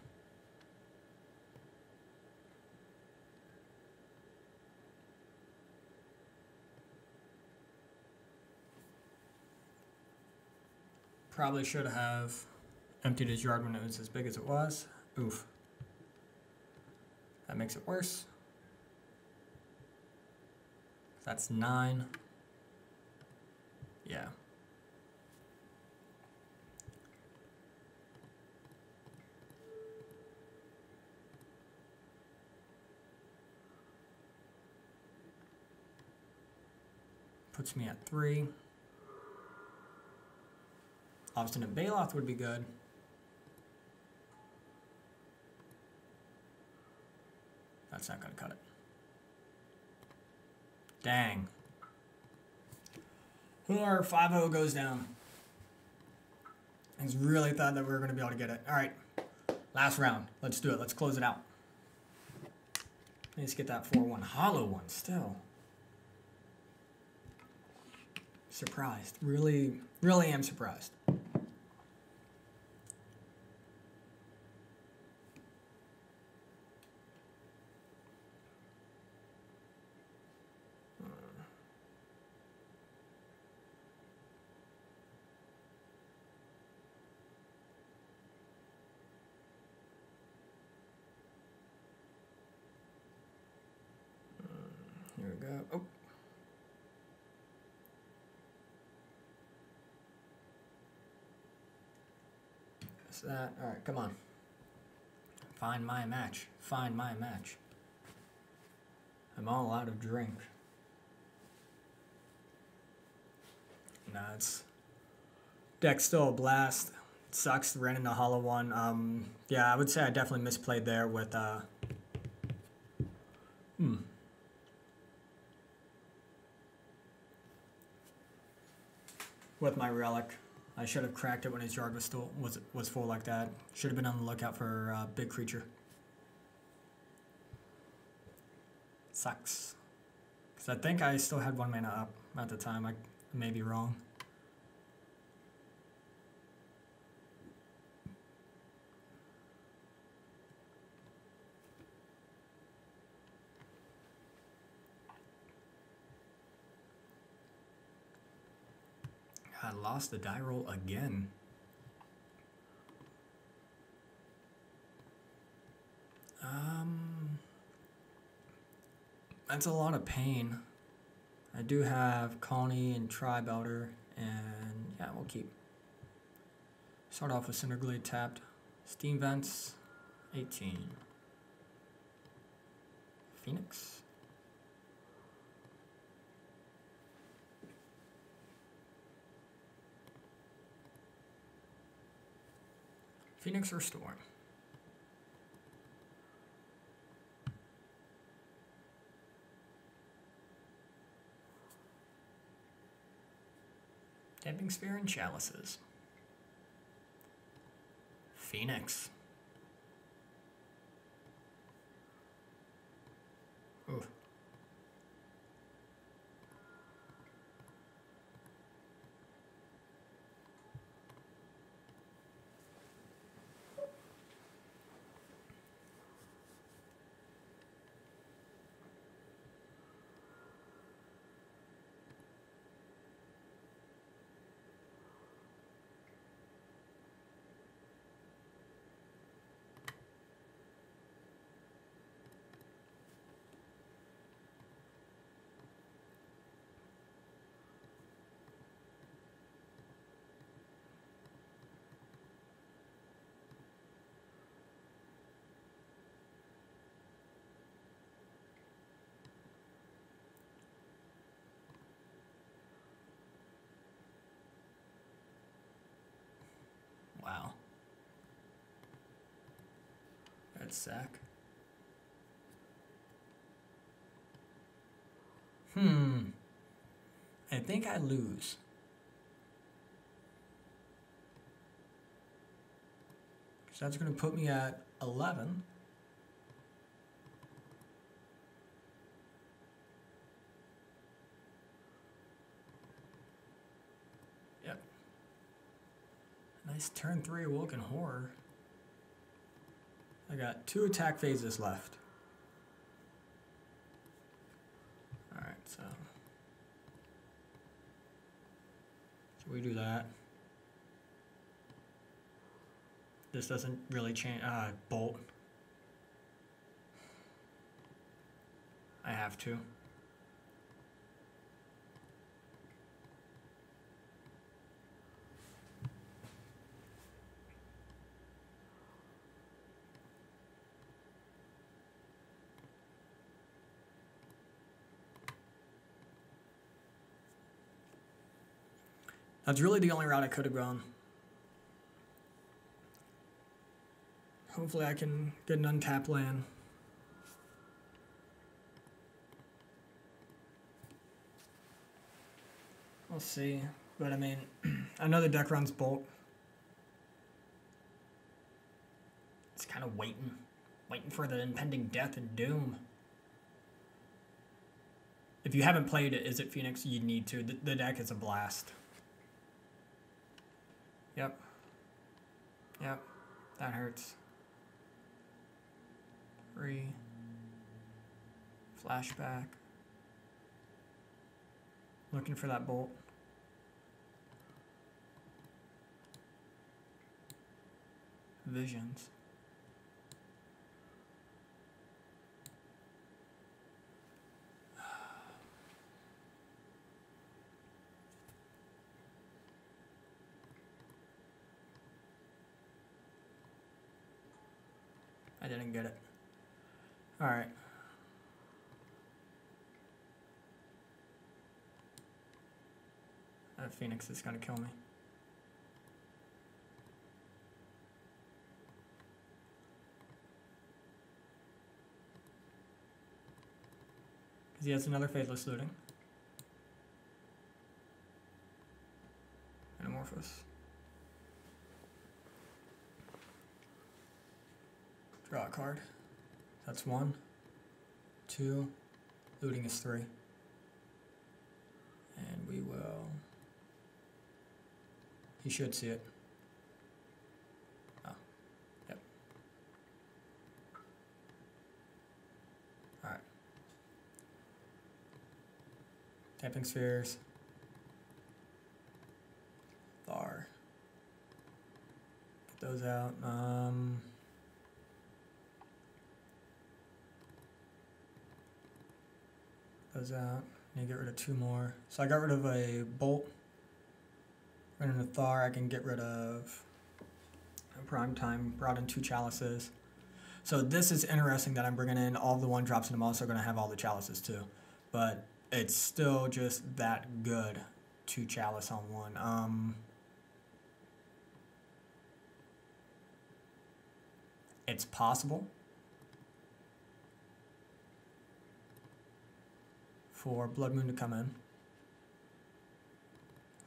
Probably should have emptied his yard when it was as big as it was. Oof. That makes it worse. That's 9. Yeah. Puts me at 3. Obstinate Baloth would be good. That's not gonna cut it. Dang. Our 5-0 goes down. I just really thought that we were gonna be able to get it. All right, last round. Let's do it. Let's close it out. Let's get that 4-1 hollow one still. Surprised. Really, really am surprised. Oh. That's that. All right, come on. Find my match. Find my match. I'm all out of drink. Nah, it's... Deck's still a blast. It sucks. Ran into Hollow One. Yeah, I would say I definitely misplayed there with... With my relic, I should have cracked it when his yard was still was full like that. Should have been on the lookout for a big creature. Sucks. Cause I think I still had 1 mana up at the time. I may be wrong. I lost the die roll again. That's a lot of pain. I do have Connie and Tri-Belter, and yeah, we'll keep. Start off with Cinder Glade tapped. Steam Vents, 18. Phoenix. Phoenix or Storm? Damping Sphere and Chalices. Phoenix. Ooh. Wow. That's sick. I think I lose. Because that's going to put me at 11. Nice turn 3 Awoken Horror. I got 2 attack phases left. Alright, so. So we do that. This doesn't really change. Bolt. I have to. That's really the only route I could have gone. Hopefully I can get an untapped land. We'll see. But I mean, I know the deck runs Bolt. It's kind of waiting. Waiting for the impending death and doom. If you haven't played Is It Phoenix, you need to. The deck is a blast. Yep. Yep. That hurts. 3. Flashback. Looking for that bolt. Visions. I didn't get it. All right. That Phoenix is going to kill me. Because he has another Faithless Looting. Metamorphosis. Draw a card. That's 1. 2. Looting is 3. And we will... He should see it. Oh. Yep. Alright. Damping Spheres. Thar. Put those out. Out. I need to get rid of 2 more. So I got rid of a bolt. Rid of a Thar. I can get rid of a prime time. Brought in 2 chalices. So this is interesting that I'm bringing in all the 1-drops, and I'm also going to have all the chalices too. But it's still just that good. 2 chalice on 1. It's possible for Blood Moon to come in.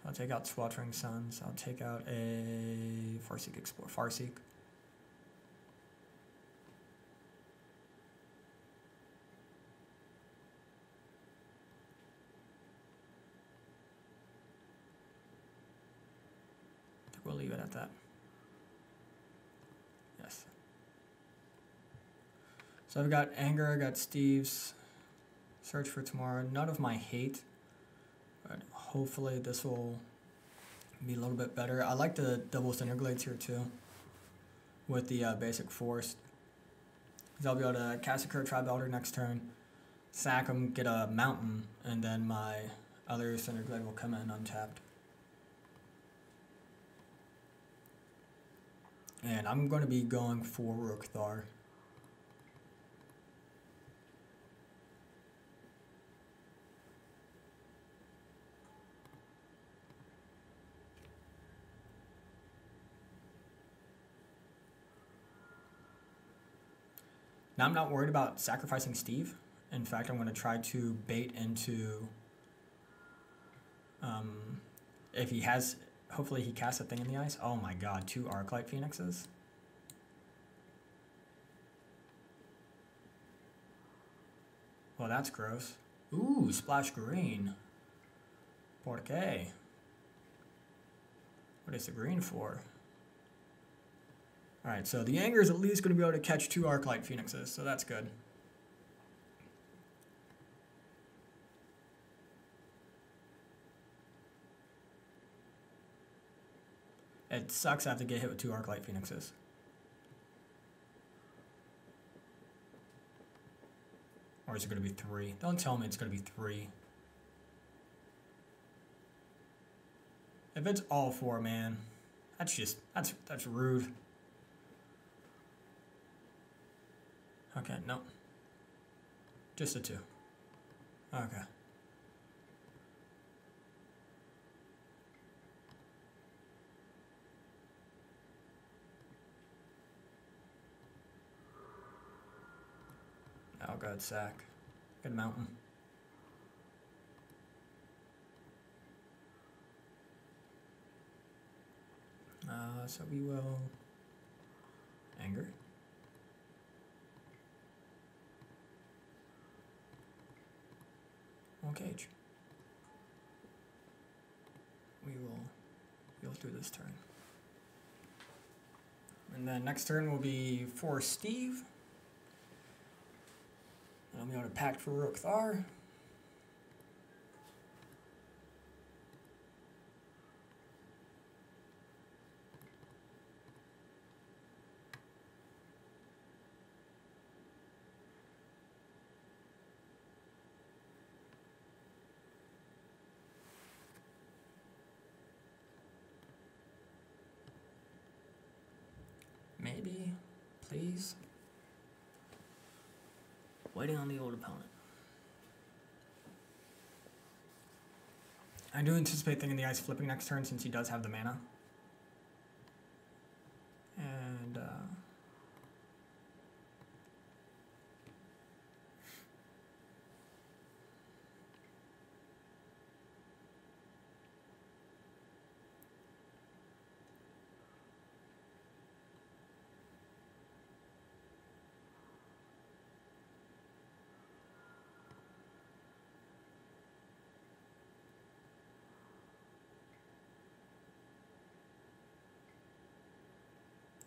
I'll take out Sweltering Suns. I'll take out a Farseek Explore. Farseek. We'll leave it at that. Yes. So I've got Anger, I got Steve's Search for Tomorrow. None of my hate, but hopefully this will be a little bit better. I like the double Cinder Glades here too with the basic Forest, because I'll be able to cast a Cur Tribe Elder next turn, sack him, get a mountain, and then my other Cinder Glade will come in untapped. And I'm going to be going for Ruric Thar. Now I'm not worried about sacrificing Steve. In fact, I'm going to try to bait into... if he has... Hopefully he casts a Thing in the Ice. Oh my god, 2 Arclight Phoenixes. Well, that's gross. Ooh, splash green. Por qué? What is the green for? Alright, so the Anger is at least going to be able to catch 2 Arclight Phoenixes, so that's good. It sucks I have to get hit with 2 Arclight Phoenixes. Or is it going to be 3? Don't tell me it's going to be 3. If it's all 4, man, that's just, that's rude. Okay, no. Just a 2. Okay. Oh god, sack. Good mountain. So we will Anger. One cage. We'll do this turn. And then next turn will be for Steve. I'm going to pack for Ruric Thar. Maybe, please. Waiting on the old opponent. I do anticipate Thing in the Ice flipping next turn since he does have the mana. And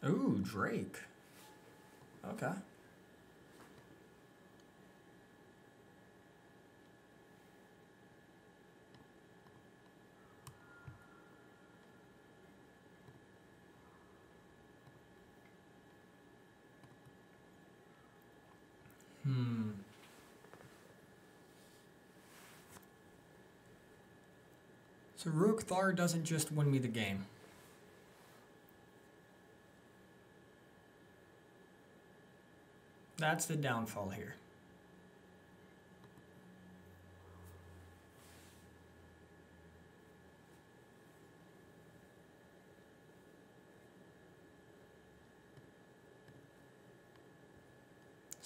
ooh, Drake. Okay. So Ruric Thar doesn't just win me the game. That's the downfall here.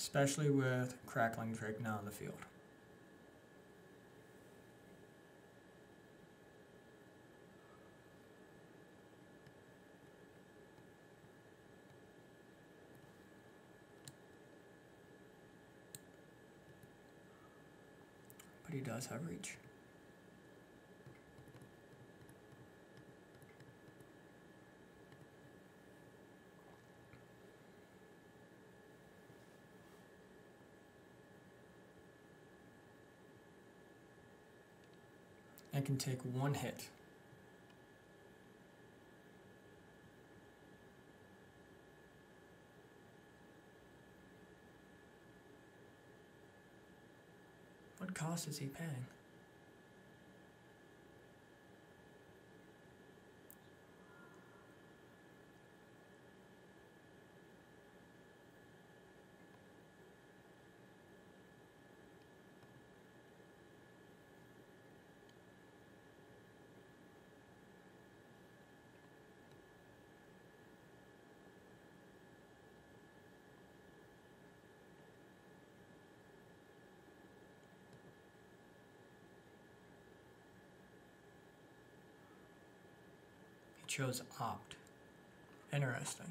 especially with Crackling Drake now in the field. But he does have reach. I can take one hit. What cost is he paying? Chose opt. Interesting.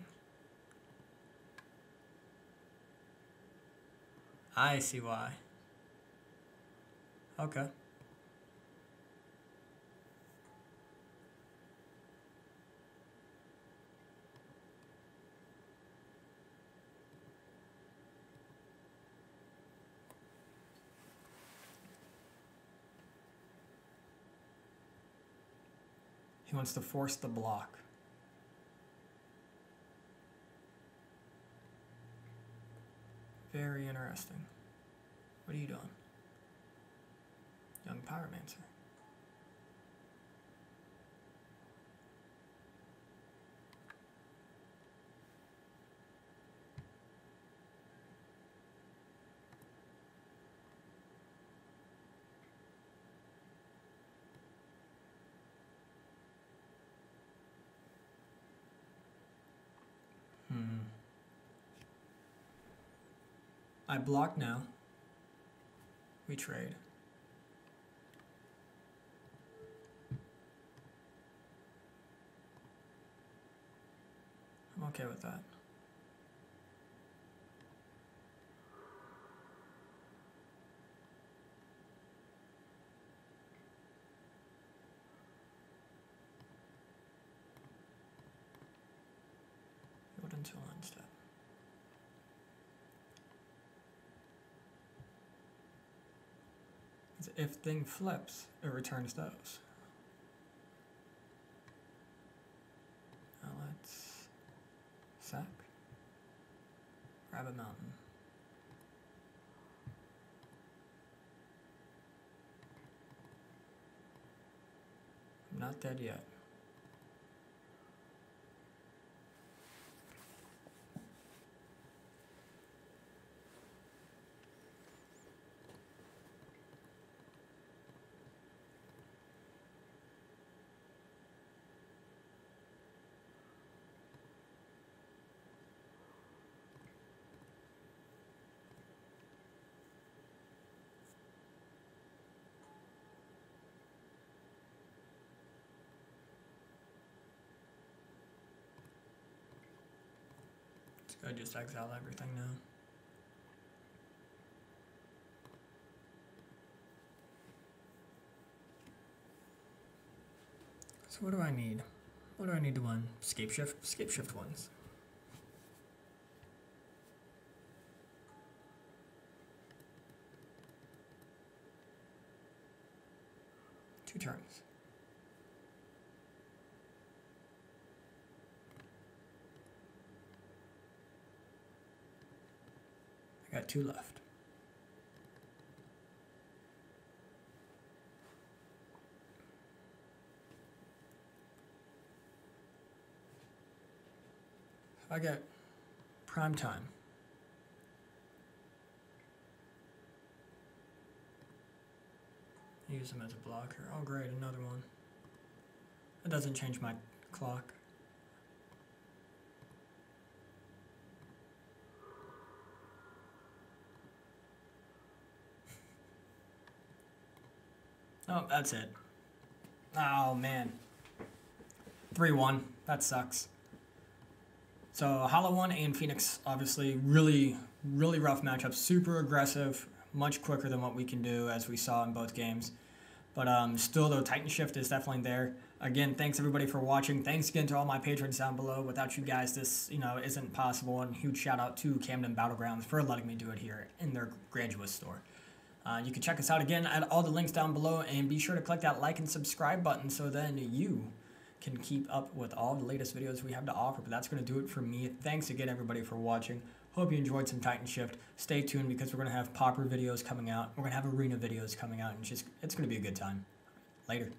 I see why. Okay. He wants to force the block. Very interesting. What are you doing? Young Pyromancer. I block now. We trade. I'm okay with that. Hold until end step. If thing flips, it returns those. Now let's sack. Grab a mountain. I'm not dead yet. I just exile everything now. So what do I need? What do I need to win? Scapeshift? Scapeshift wins. Two turns. Got two left. I got prime time. Use them as a blocker. Oh great, another one. That doesn't change my clock. Oh, that's it. Oh, man. 3-1. That sucks. So Hollow One and Phoenix, obviously, really rough matchup. Super aggressive, much quicker than what we can do, as we saw in both games. But still, though, Titan Shift is definitely there. Again, thanks everybody for watching. Thanks again to all my patrons down below. Without you guys, this isn't possible. And huge shout out to Camden Battlegrounds for letting me do it here in their Graduate Store. You can check us out again at all the links down below, and be sure to click that like and subscribe button so then you can keep up with all the latest videos we have to offer. But that's going to do it for me. Thanks again everybody for watching. Hope you enjoyed some Titan Shift. Stay tuned because we're going to have Pauper videos coming out. We're going to have Arena videos coming out, and it's going to be a good time. Later.